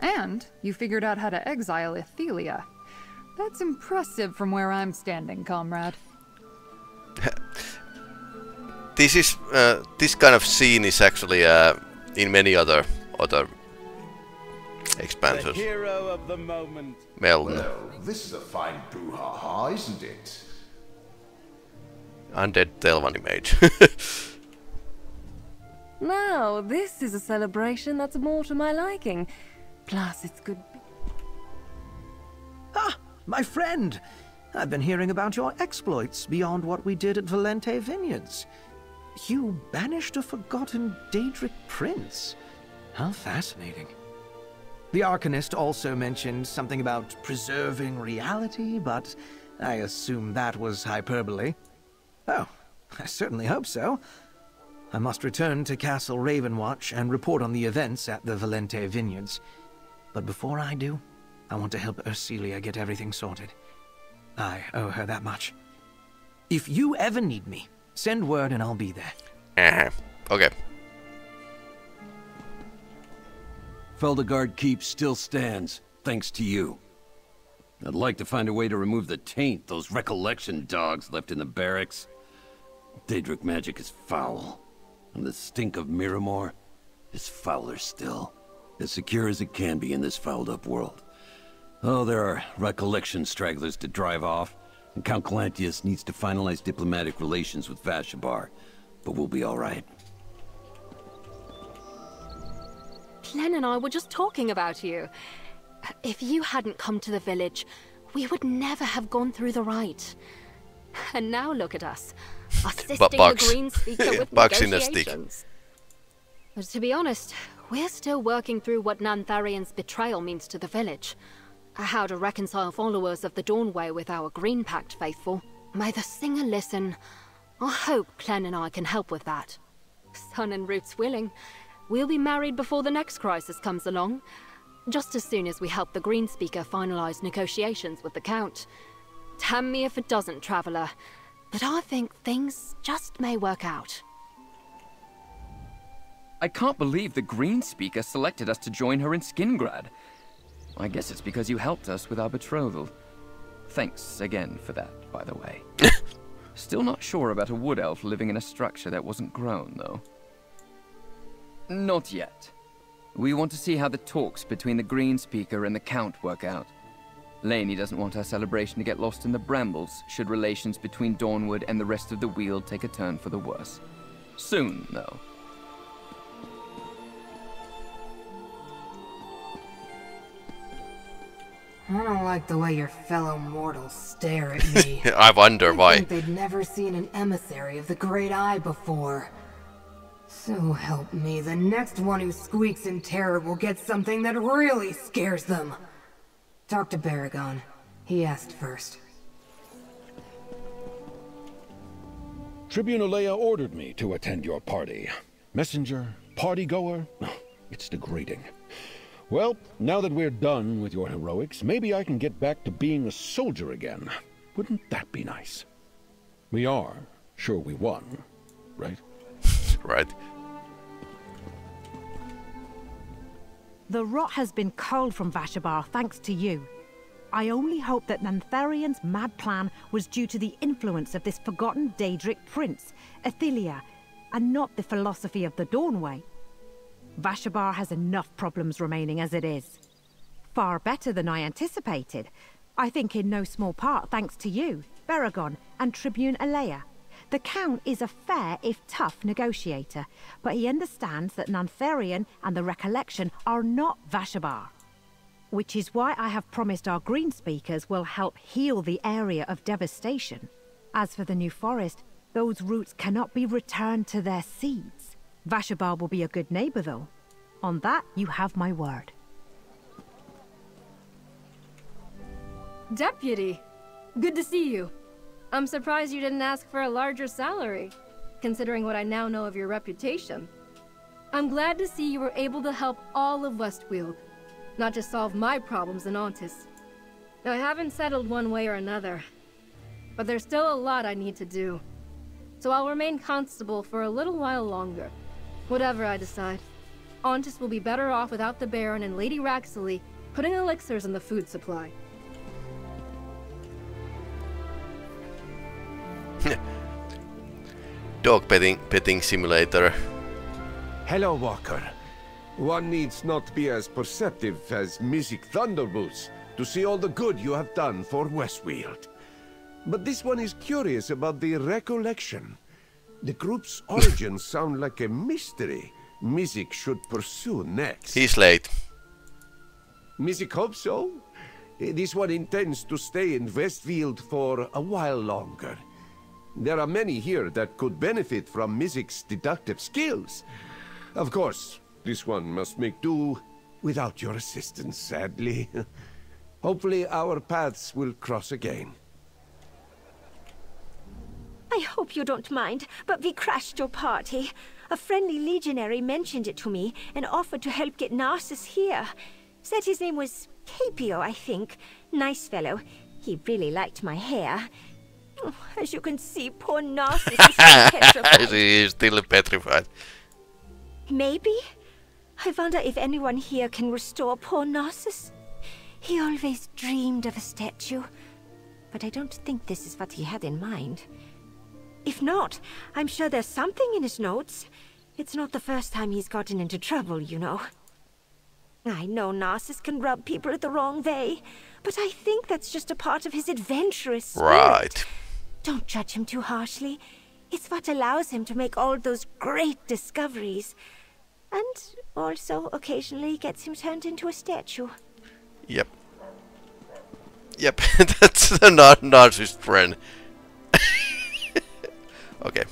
And you figured out how to exile Athelia. That's impressive from where I'm standing, comrade. this is uh, this kind of scene is actually uh, in many other other expansions. The hero of the moment. Meln. Well, this is a fine brouhaha, isn't it? Undead Delvani Mage. Now, this is a celebration that's more to my liking. Plus, it's good. Ah, my friend! I've been hearing about your exploits beyond what we did at Valente Vineyards. You banished a forgotten Daedric Prince. How fascinating. The Arcanist also mentioned something about preserving reality, but I assume that was hyperbole. Oh, I certainly hope so. I must return to Castle Ravenwatch and report on the events at the Valente Vineyards. But before I do, I want to help Ursilia get everything sorted. I owe her that much. If you ever need me, send word and I'll be there. Uh-huh. Okay. Feldegard Keep still stands, thanks to you. I'd like to find a way to remove the taint those Recollection dogs left in the barracks. Daedric magic is foul, and the stink of Miraamor is fouler still. As secure as it can be in this fouled-up world. Oh, there are Recollection stragglers to drive off, and Count Calantius needs to finalize diplomatic relations with Vashabar, but we'll be all right. Plen and I were just talking about you. If you hadn't come to the village, we would never have gone through the rite. And now look at us, assisting the Green Speaker with negotiations. But to be honest, we're still working through what Nantharian's betrayal means to the village. How to reconcile followers of the Dawnway with our Green Pact faithful. May the Singer listen. I hope Plen and I can help with that. Sun and Roots willing, we'll be married before the next crisis comes along. Just as soon as we help the Green Speaker finalize negotiations with the Count. Damn me if it doesn't, Traveler. But I think things just may work out. I can't believe the Green Speaker selected us to join her in Skingrad. I guess it's because you helped us with our betrothal. Thanks again for that, by the way. Still not sure about a wood elf living in a structure that wasn't grown, though. Not yet. We want to see how the talks between the Green Speaker and the Count work out. Lainey doesn't want our celebration to get lost in the brambles should relations between Dawnwood and the rest of the Weald take a turn for the worse. Soon, though. I don't like the way your fellow mortals stare at me. I wonder why. I think they'd never seen an emissary of the Great Eye before. So help me, the next one who squeaks in terror will get something that really scares them. Talk to Baragon. He asked first. Tribune Alea ordered me to attend your party. Messenger, party-goer? Oh, it's degrading. Well, now that we're done with your heroics, maybe I can get back to being a soldier again. Wouldn't that be nice? We are sure we won, right? Right. The rot has been culled from Vashabar, thanks to you. I only hope that Nantharian's mad plan was due to the influence of this forgotten Daedric Prince, Athilia, and not the philosophy of the Dawnway. Vashabar has enough problems remaining as it is. Far better than I anticipated. I think in no small part thanks to you, Baragon, and Tribune Alea. The Count is a fair, if tough, negotiator, but he understands that Nantharian and the Recollection are not Vashabar. Which is why I have promised our Green Speakers will help heal the area of devastation. As for the New Forest, those roots cannot be returned to their seeds. Vashabar will be a good neighbor, though. On that, you have my word. Deputy, good to see you. I'm surprised you didn't ask for a larger salary, considering what I now know of your reputation. I'm glad to see you were able to help all of Westfield, not just solve my problems in Antis. Now, I haven't settled one way or another, but there's still a lot I need to do. So I'll remain constable for a little while longer. Whatever I decide, Antis will be better off without the Baron and Lady Raxley putting elixirs in the food supply. dog petting, petting simulator. Hello, Walker. One needs not be as perceptive as Mystic Thunderboots to see all the good you have done for Westfield. But this one is curious about the Recollection. The group's origins sound like a mystery Mystic should pursue next. He's late. Mystic hopes so. This one intends to stay in Westfield for a while longer. There are many here that could benefit from Mystic's deductive skills. Of course, this one must make do without your assistance, sadly. Hopefully our paths will cross again. I hope you don't mind, but we crashed your party. A friendly legionary mentioned it to me and offered to help get Narcissus here. Said his name was Capio, I think. Nice fellow. He really liked my hair. Oh, as you can see, poor Narcissus is petrified. She is still petrified. Maybe? I wonder if anyone here can restore poor Narcissus. He always dreamed of a statue, but I don't think this is what he had in mind. If not, I'm sure there's something in his notes. It's not the first time he's gotten into trouble, you know. I know Narcissus can rub people the wrong way, but I think that's just a part of his adventurous spirit. Right. Don't judge him too harshly. It's what allows him to make all those great discoveries. And also occasionally gets him turned into a statue. Yep. Yep, that's the nar narcissist friend. Okay.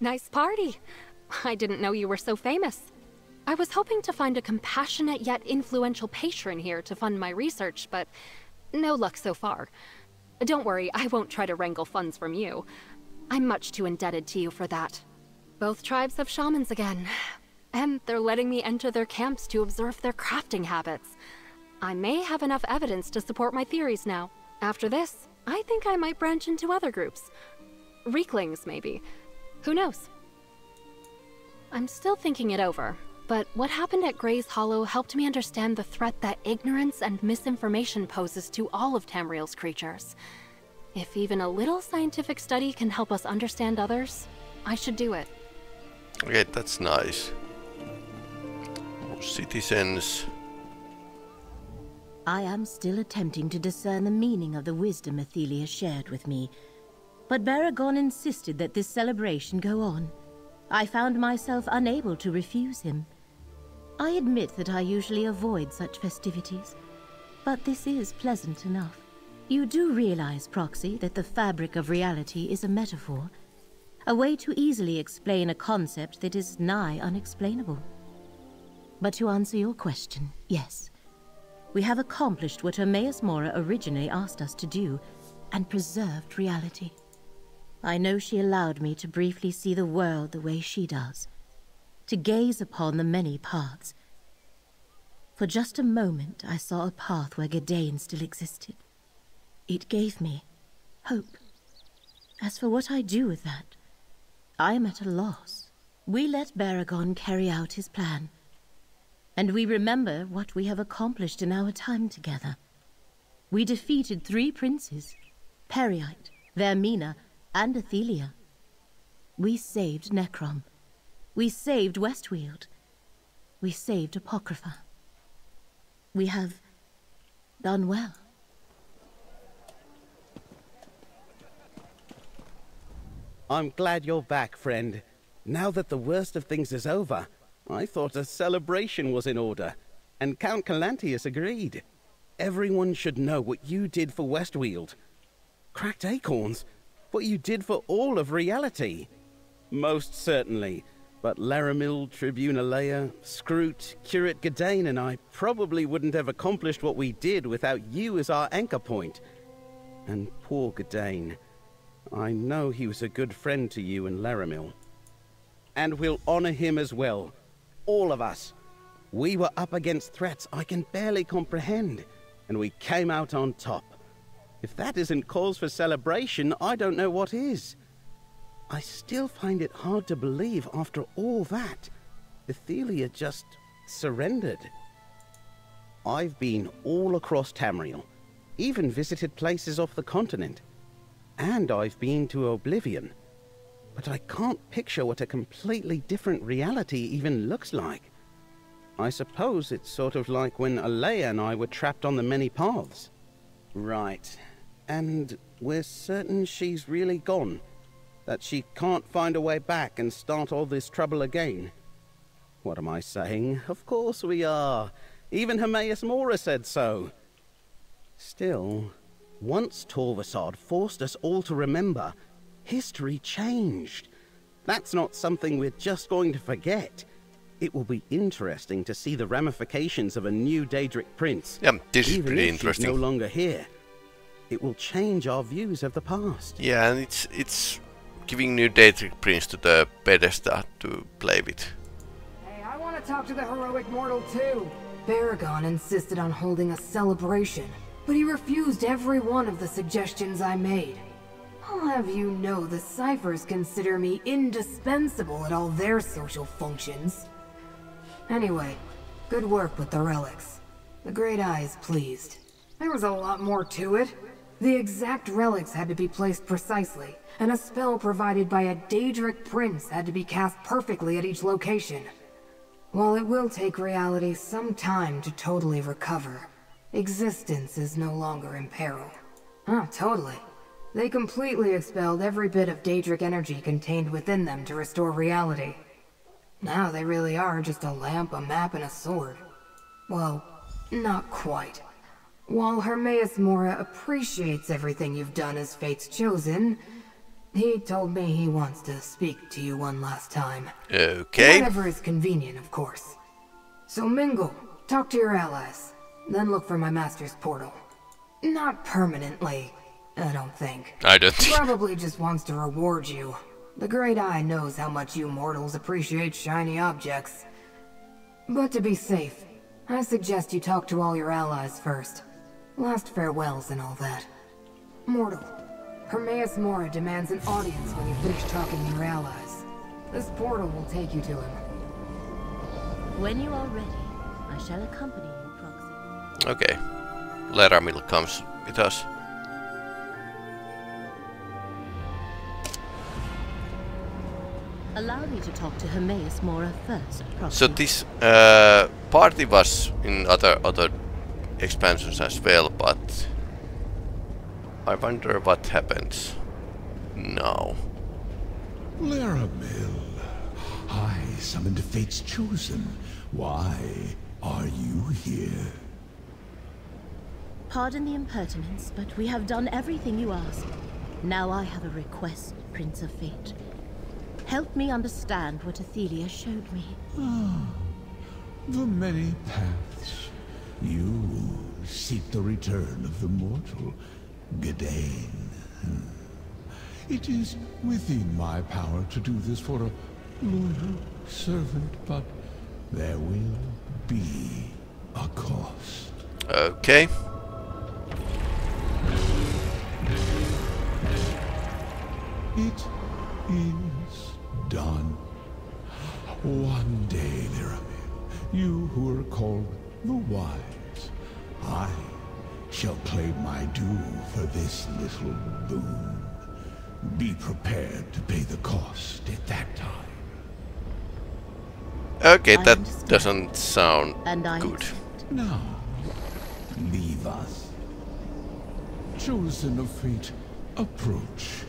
Nice party. I didn't know you were so famous. I was hoping to find a compassionate yet influential patron here to fund my research, but no luck so far. Don't worry, I won't try to wrangle funds from you. I'm much too indebted to you for that. Both tribes have shamans again, and they're letting me enter their camps to observe their crafting habits. I may have enough evidence to support my theories now. After this, I think I might branch into other groups. Reeklings, maybe. Who knows? I'm still thinking it over. But what happened at Gray's Hollow helped me understand the threat that ignorance and misinformation poses to all of Tamriel's creatures. If even a little scientific study can help us understand others, I should do it. Okay, that's nice. Citizens. I am still attempting to discern the meaning of the wisdom Athelia shared with me, but Baragon insisted that this celebration go on. I found myself unable to refuse him. I admit that I usually avoid such festivities, but this is pleasant enough. You do realize, Proxy, that the fabric of reality is a metaphor, a way to easily explain a concept that is nigh unexplainable. But to answer your question, yes. We have accomplished what Hermaeus Mora originally asked us to do, and preserved reality. I know she allowed me to briefly see the world the way she does, to gaze upon the many paths. For just a moment, I saw a path where Gadayn still existed. It gave me hope. As for what I do with that, I am at a loss. We let Baragon carry out his plan, and we remember what we have accomplished in our time together. We defeated three princes, Periite, Vermina, and Athelia. We saved Necrom. We saved Westweald. We saved Apocrypha. We have done well. I'm glad you're back, friend. Now that the worst of things is over, I thought a celebration was in order, and Count Calantius agreed. Everyone should know what you did for Westweald. Cracked acorns. What you did for all of reality. Most certainly, but Laramil, Tribune Alea, Scroot, Curate Gadayn and I probably wouldn't have accomplished what we did without you as our anchor point. And poor Gadayn, I know he was a good friend to you and Laramil. And we'll honor him as well, all of us. We were up against threats I can barely comprehend, and we came out on top. If that isn't cause for celebration, I don't know what is. I still find it hard to believe after all that, Athelia just surrendered. I've been all across Tamriel, even visited places off the continent. And I've been to Oblivion, but I can't picture what a completely different reality even looks like. I suppose it's sort of like when Alea and I were trapped on the many paths. Right. And we're certain she's really gone. That she can't find a way back and start all this trouble again. What am I saying? Of course we are. Even Hermaeus Mora said so. Still, once Torvasad forced us all to remember, history changed. That's not something we're just going to forget. It will be interesting to see the ramifications of a new Daedric Prince. Yeah, this is pretty interesting. Even if she's no longer here, it will change our views of the past. Yeah, and it's it's giving new Daedric Prince to the pedestal to play with. Hey, I want to talk to the heroic mortal too. Baragon insisted on holding a celebration, but he refused every one of the suggestions I made. I'll have you know the Cyphers consider me indispensable at all their social functions. Anyway, good work with the relics. The Great Eye is pleased. There was a lot more to it. The exact relics had to be placed precisely, and a spell provided by a Daedric Prince had to be cast perfectly at each location. While it will take reality some time to totally recover, existence is no longer in peril. Oh, totally. They completely expelled every bit of Daedric energy contained within them to restore reality. Now they really are just a lamp, a map, and a sword. Well, not quite. While Hermaeus Mora appreciates everything you've done as Fate's Chosen, he told me he wants to speak to you one last time. Okay. Whatever is convenient, of course. So mingle, talk to your allies, then look for my master's portal. Not permanently, I don't think. I don't think. Probably just wants to reward you. The Great Eye knows how much you mortals appreciate shiny objects. But to be safe, I suggest you talk to all your allies first. Last farewells and all that. Mortal, Hermaeus Mora demands an audience when you finish talking to your allies. This portal will take you to him. When you are ready, I shall accompany you, Proxy. Okay. Laramil comes with us. Allow me to talk to Hermaeus Mora first. Proxy. So this uh, party was in other other expansions as well, but I wonder what happens now. Laramil, I summoned Fate's Chosen. Why are you here? Pardon the impertinence, but we have done everything you asked. Now I have a request, Prince of Fate. Help me understand what Athelia showed me. Ah, the many paths. You seek the return of the mortal Gadayn. It is within my power to do this for a loyal servant, but there will be a cost. Okay. It is done. One day, Miraamor, you who are called the Wise, I shall claim my due for this little boon. Be prepared to pay the cost at that time. Okay, that doesn't sound good. Now, leave us. Chosen of Fate, approach.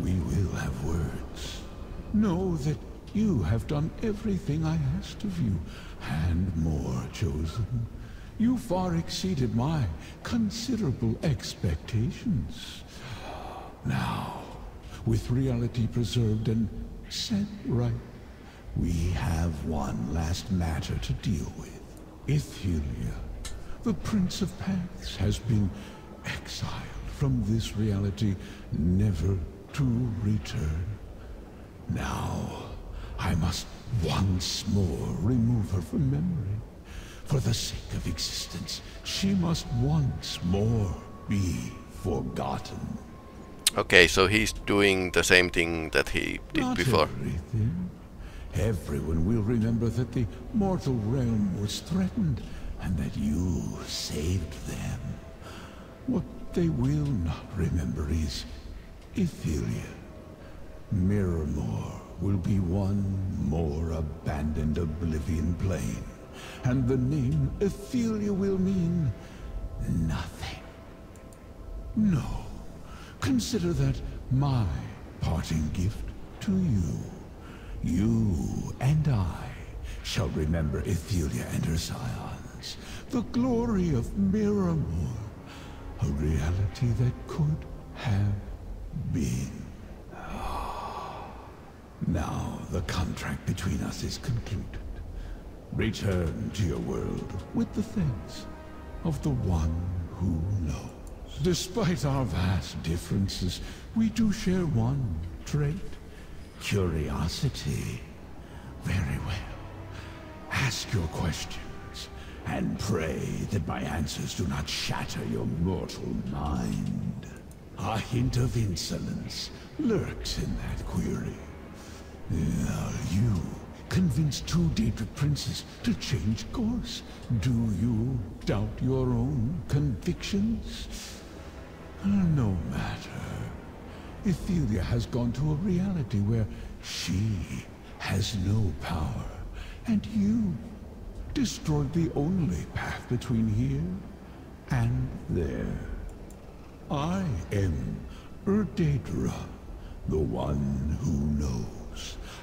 We will have words. Know that you have done everything I asked of you, and more, Chosen. You far exceeded my considerable expectations. Now, with reality preserved and set right, we have one last matter to deal with. Ithelia, the Prince of Paths, has been exiled from this reality, never to return. Now, I must once more remove her from memory. For the sake of existence, she must once more be forgotten. Okay, so he's doing the same thing that he did Not before. Everything. Everyone will remember that the mortal realm was threatened, and that you saved them. What they will not remember is Ithelia, Miraamor will be one more abandoned Oblivion plain, and the name Ophelia will mean nothing. No, consider that my parting gift to you. You and I shall remember Ophelia and her scions, the glory of Miraamor, a reality that could have been. Now the contract between us is concluded. Return to your world with the thanks of the one who knows. Despite our vast differences, we do share one trait: curiosity. Very well. Ask your questions, and pray that my answers do not shatter your mortal mind. A hint of insolence lurks in that query. Now you convince two Daedric princes to change course. Do you doubt your own convictions? No matter. Ophelia has gone to a reality where she has no power, and you destroyed the only path between here and there. I am Daedra, the one who knows.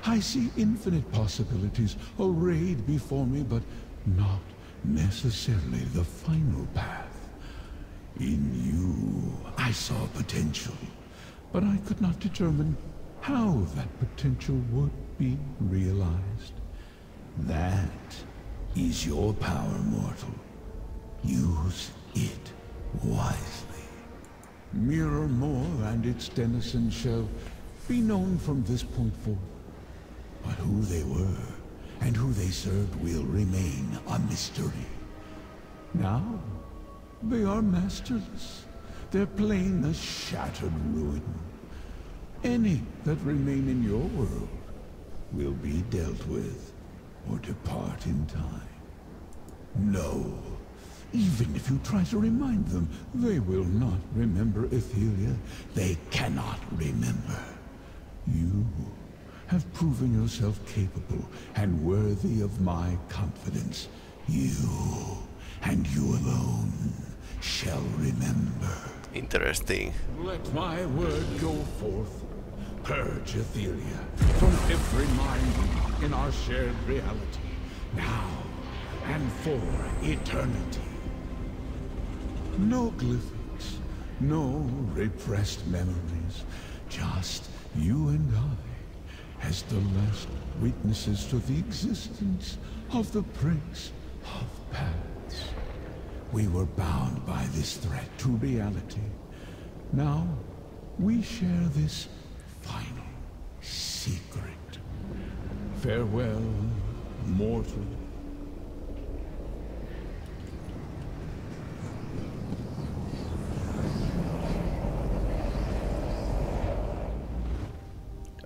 I see infinite possibilities arrayed before me, but not necessarily the final path. In you, I saw potential, but I could not determine how that potential would be realized. That is your power, mortal. Use it wisely. Miraamor and its denizens shall be known from this point forth, but who they were and who they served will remain a mystery. Now, they are masterless. Their plane a shattered ruin. Any that remain in your world will be dealt with or depart in time. No, even if you try to remind them, they will not remember Ophelia. They cannot remember. You have proven yourself capable and worthy of my confidence. You, and you alone, shall remember. Interesting. Let my word go forth. Purge Ophelia from every mind in our shared reality, now and for eternity. No glyphics, no repressed memories, just you and I as the last witnesses to the existence of the Prince of Paths. We were bound by this threat to reality. Now, we share this final secret. Farewell, mortal.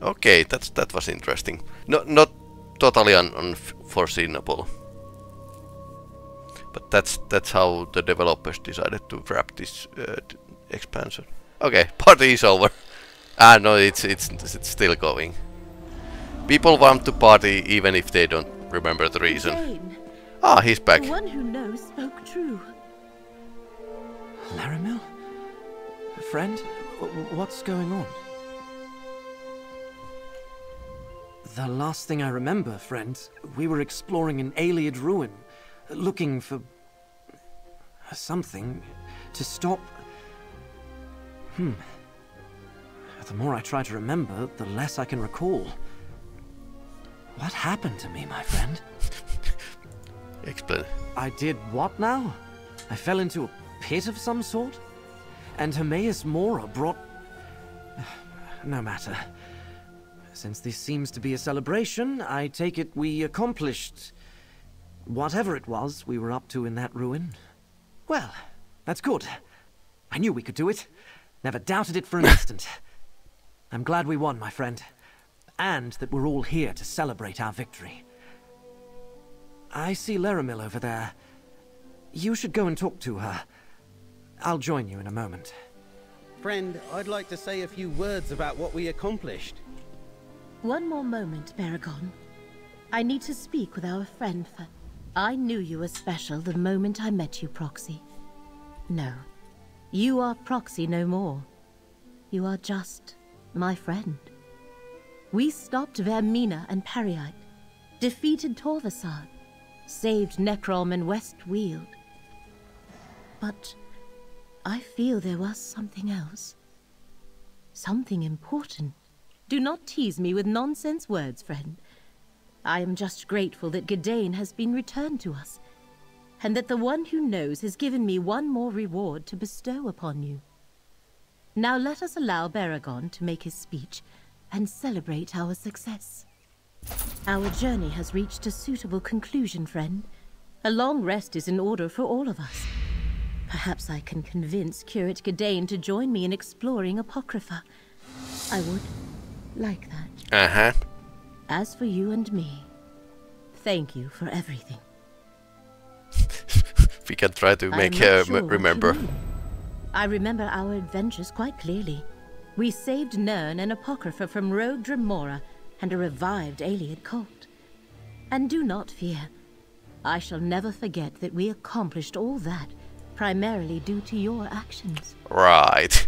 Okay, that's, that was interesting. No, not totally un unforeseeable. But that's that's how the developers decided to wrap this uh, expansion. Okay, party is over. Ah no, it's, it's it's still going. People want to party even if they don't remember the reason. Jane. Ah, he's back. The one who knows spoke true. Laramil, friend, what's going on? The last thing I remember, friend, we were exploring an alien ruin, looking for something to stop. Hmm. The more I try to remember, the less I can recall. What happened to me, my friend? Explain. I did what now? I fell into a pit of some sort? And Hermaeus Mora brought... No matter. Since this seems to be a celebration, I take it we accomplished whatever it was we were up to in that ruin. Well, that's good. I knew we could do it. Never doubted it for an instant. I'm glad we won, my friend. And that we're all here to celebrate our victory. I see Laramil over there. You should go and talk to her. I'll join you in a moment. Friend, I'd like to say a few words about what we accomplished. One more moment, Baragon. I need to speak with our friend for... I knew you were special the moment I met you, Proxy. No, you are Proxy no more. You are just my friend. We stopped Vermina and Periite, defeated Torvasad, saved Necrom and Westweald. But I feel there was something else. Something important. Do not tease me with nonsense words, friend. I am just grateful that Gadayn has been returned to us, and that the one who knows has given me one more reward to bestow upon you. Now let us allow Baragon to make his speech and celebrate our success. Our journey has reached a suitable conclusion, friend. A long rest is in order for all of us. Perhaps I can convince Curate Gadayn to join me in exploring Apocrypha. I would like that. Uh-huh. As for you and me, thank you for everything. We can try to make her sure remember. I remember our adventures quite clearly. We saved Nern and Apocrypha from rogue Dremora and a revived alien cult. And do not fear, I shall never forget that we accomplished all that primarily due to your actions. Right.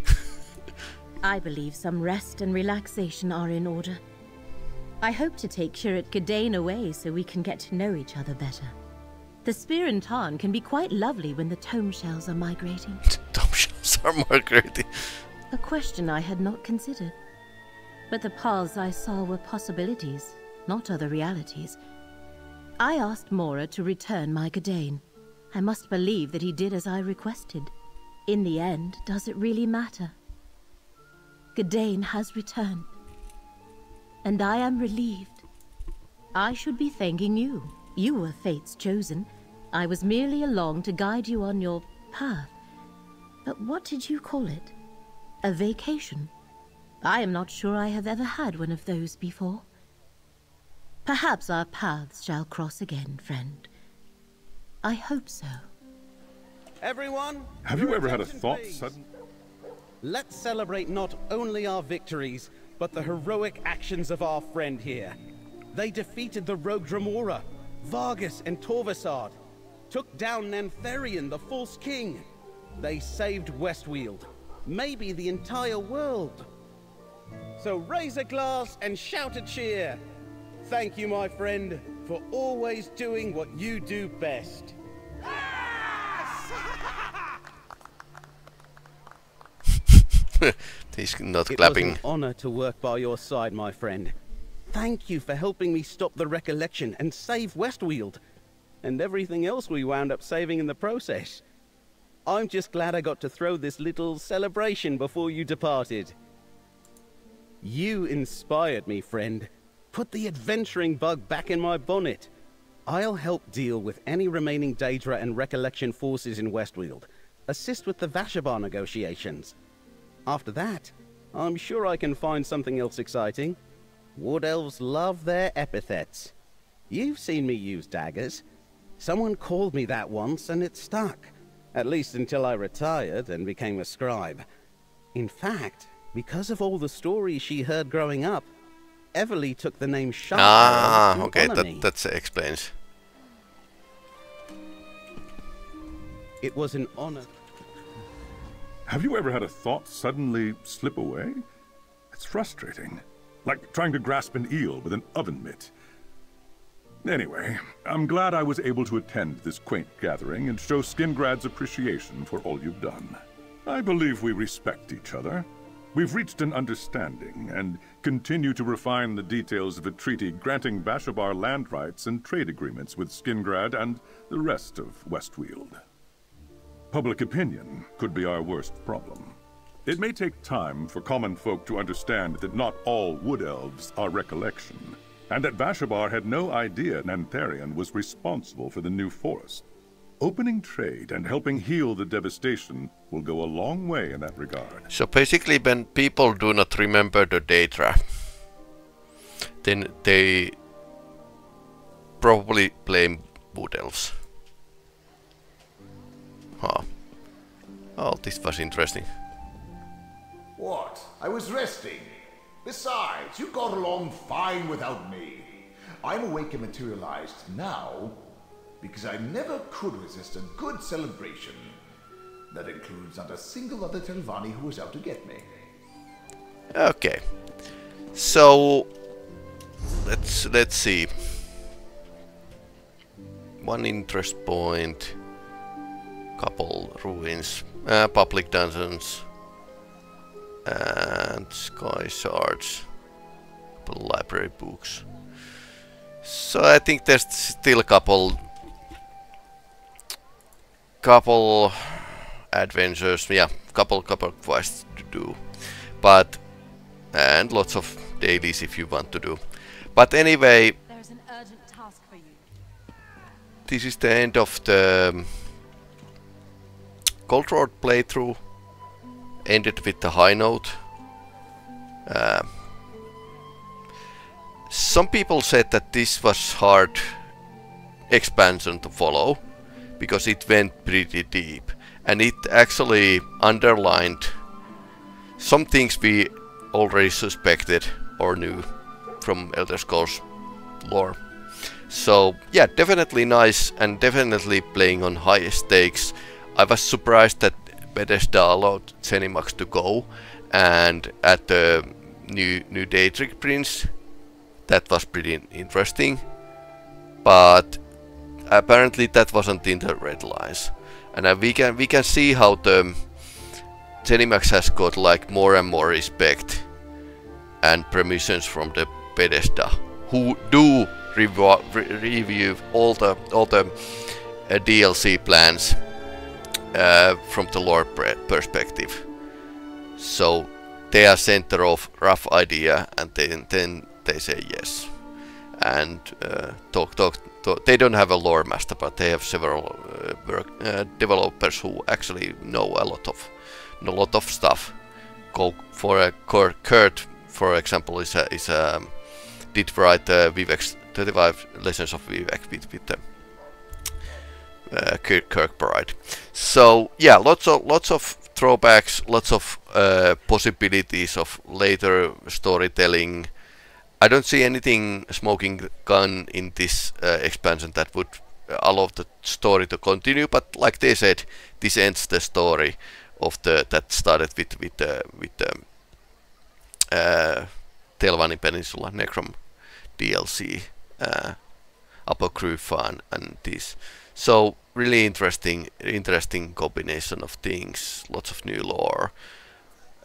I believe some rest and relaxation are in order. I hope to take Curate Gadayn away so we can get to know each other better. The Spear and Tarn can be quite lovely when the tome shells are migrating. The tome shells are migrating. A question I had not considered. But the paths I saw were possibilities, not other realities. I asked Mora to return my Gadayn. I must believe that he did as I requested. In the end, does it really matter? Gadayn has returned. And I am relieved. I should be thanking you. You were fate's chosen. I was merely along to guide you on your path. But what did you call it? A vacation? I am not sure I have ever had one of those before. Perhaps our paths shall cross again, friend. I hope so. Everyone, have you ever had a thought sudden? Let's celebrate not only our victories, but the heroic actions of our friend here. They defeated the rogue Dremora, Vargas and Torvasad, took down Nantharion, the false king. They saved Westweald, maybe the entire world. So raise a glass and shout a cheer. Thank you, my friend, for always doing what you do best. He's not it clapping. It was an honor to work by your side, my friend. Thank you for helping me stop the Recollection and save Westweald, and everything else we wound up saving in the process. I'm just glad I got to throw this little celebration before you departed. You inspired me, friend. Put the adventuring bug back in my bonnet. I'll help deal with any remaining Daedra and Recollection forces in Westweald, assist with the Vashabar negotiations. After that, I'm sure I can find something else exciting. Wood elves love their epithets. You've seen me use daggers. Someone called me that once and it stuck. At least until I retired and became a scribe. In fact, because of all the stories she heard growing up, Everly took the name Sharp. Ah, okay, that that's, uh, explains. It was an honor. Have you ever had a thought suddenly slip away? It's frustrating. Like trying to grasp an eel with an oven mitt. Anyway, I'm glad I was able to attend this quaint gathering and show Skingrad's appreciation for all you've done. I believe we respect each other. We've reached an understanding and continue to refine the details of a treaty granting Vashabar land rights and trade agreements with Skingrad and the rest of Westweald. Public opinion could be our worst problem. It may take time for common folk to understand that not all wood elves are Recollection, and that Vashabar had no idea Nantharion was responsible for the new forest. Opening trade and helping heal the devastation will go a long way in that regard. So basically, when people do not remember the Daedra, then they probably blame wood elves. Huh. Oh, this was interesting. What? I was resting. Besides, you got along fine without me. I'm awake and materialized now because I never could resist a good celebration. That includes not a single other Telvanni who was out to get me. Okay. So let's let's see. One interest point. Couple ruins. Uh, public dungeons. And sky shards. Library books. So I think there's still a couple couple adventures, yeah, couple couple quests to do. But and lots of dailies if you want to do. But anyway, there's an urgent task for you. This is the end of the Cold Road playthrough. Ended with the high note. Uh, Some people said that this was hard expansion to follow because it went pretty deep, and it actually underlined some things we already suspected or knew from Elder Scrolls lore. So yeah, definitely nice, and definitely playing on high stakes. I was surprised that Bethesda allowed ZeniMax to go, and at the new new Daedric Prince. That was pretty interesting, but apparently that wasn't in the red lines, and uh, we can we can see how the ZeniMax has got like more and more respect and permissions from the Bethesda, who do revo re review all the all the uh, D L C plans uh, from the lore perspective. So they are center of rough idea, and then then. They say yes, and uh, talk, talk, talk. They don't have a lore master, but they have several uh, work, uh, developers who actually know a lot of, know a lot of stuff. Go for a Kurt, for example, is a, is a did write uh, Vivek's thirty-five lessons of Vivek with, with the uh, Kirkbride. So yeah, lots of lots of throwbacks, lots of uh, possibilities of later storytelling. I don't see anything smoking gun in this uh, expansion that would allow the story to continue, but like they said, this ends the story of the that started with with uh, with the um, uh, Telvanni Peninsula Necrom D L C, uh, Apocrypha, and, and this. So really interesting, interesting combination of things. Lots of new lore.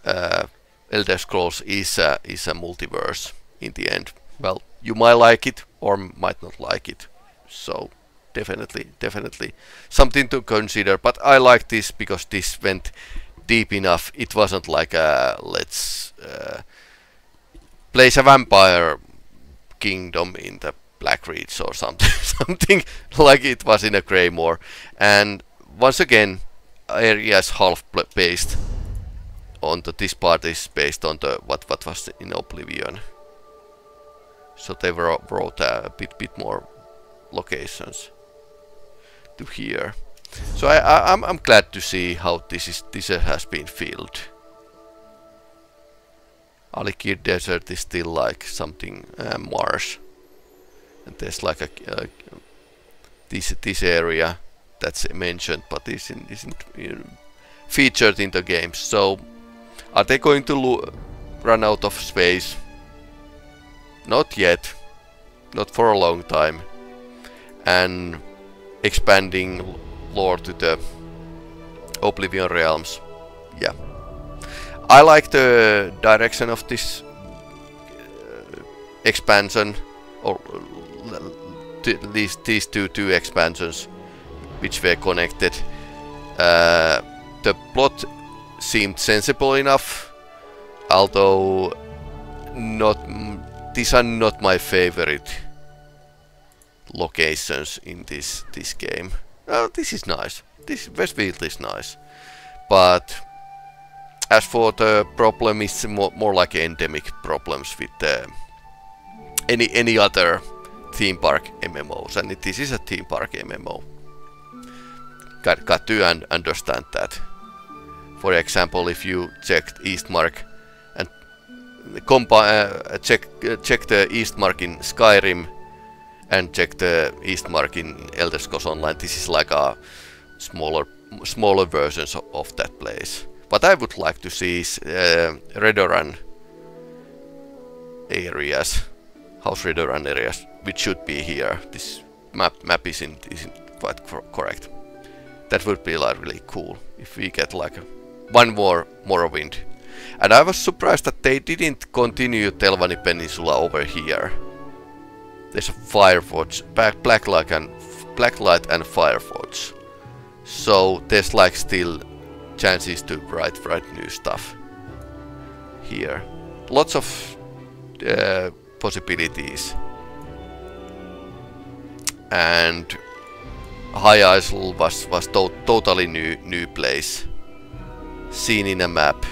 Uh, Elder Scrolls is a is a multiverse. In the end, well, you might like it or might not like it, so definitely, definitely something to consider. But I like this because this went deep enough. It wasn't like a let's uh, place a vampire kingdom in the Blackreach or something, something like it was in a Greymoor. And once again, areas half based on the this part is based on the what what was in Oblivion. So they brought uh, a bit, bit more locations to here. So I, I, I'm, I'm glad to see how this is this has been filled. Alikir Desert is still like something uh, Mars, and there's like a uh, this this area that's mentioned, but isn't isn't uh, featured in the game. So are they going to lo run out of space? Not yet, not for a long time, and expanding lore to the Oblivion realms. Yeah, I like the direction of this uh, expansion, or at least these two two expansions, which were connected. Uh, the plot seemed sensible enough, although not. M These are not my favorite locations in this this game. Oh, this is nice. This Westfield is nice, but as for the problem, it's more, more like endemic problems with uh, any any other theme park M M Os, and this is a theme park M M O. Got got to un understand that. For example, if you checked Eastmark and compa uh, check uh, check the Eastmark in Skyrim and check the Eastmark in Elder Scrolls Online. This is like a smaller smaller versions of that place. What I would like to see is uh, Redoran areas, House Redoran areas, which should be here. This map map isn't isn't quite cor correct. That would be like really cool if we get like one more Morrowind. And I was surprised that they didn't continue Telvanni Peninsula over here. There's a Firewatch, black, blacklight, and blacklight and Firewatch. So there's like still chances to write write new stuff here. Lots of uh, possibilities. And High Isle was was to totally new new place, seen in a map,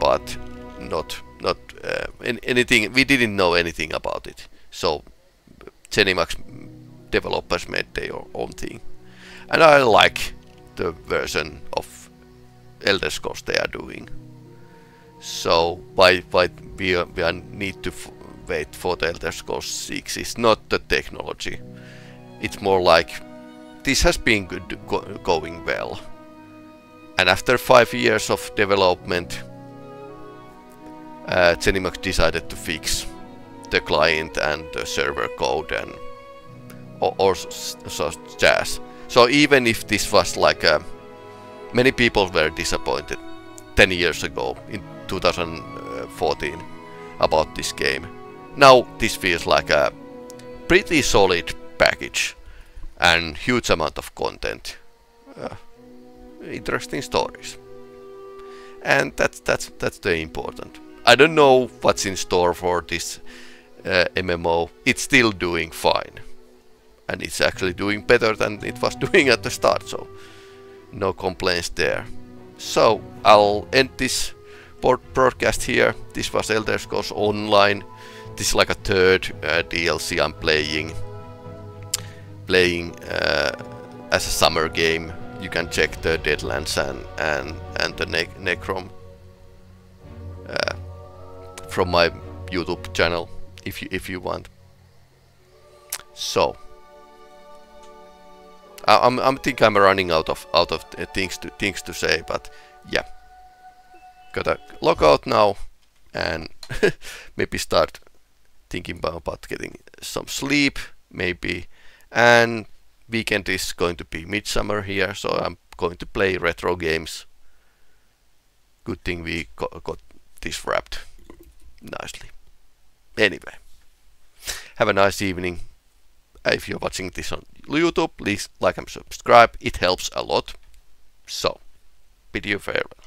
but not not uh, in anything. We didn't know anything about it, so ZeniMax developers made their own thing, and I like the version of Elder Scrolls they are doing. So why why we are, we are need to f wait for the Elder Scrolls six? It's not the technology. It's more like this has been good, go, going well, and after five years of development, uh, ZeniMax decided to fix the client and the server code and or, or so jazz. So even if this was like a, many people were disappointed ten years ago in two thousand fourteen about this game, now this feels like a pretty solid package and huge amount of content, uh, interesting stories, and that's that's that's the important. I don't know what's in store for this uh, M M O. It's still doing fine, and it's actually doing better than it was doing at the start. So no complaints there. So I'll end this broadcast here. This was Elder Scrolls Online. This is like a third uh, D L C I'm playing. Playing uh, as a summer game. You can check the Deadlands and and, and the ne Necrom uh, from my YouTube channel if you if you want. So I I'm, I'm think I'm running out of out of uh, things to things to say, but yeah, gotta log out now and maybe start thinking about getting some sleep maybe. And weekend is going to be midsummer here, so I'm going to play retro games. Good thing we go got this wrapped nicely. Anyway, have a nice evening. If you're watching this on YouTube, please like and subscribe. It helps a lot. So, bid you farewell.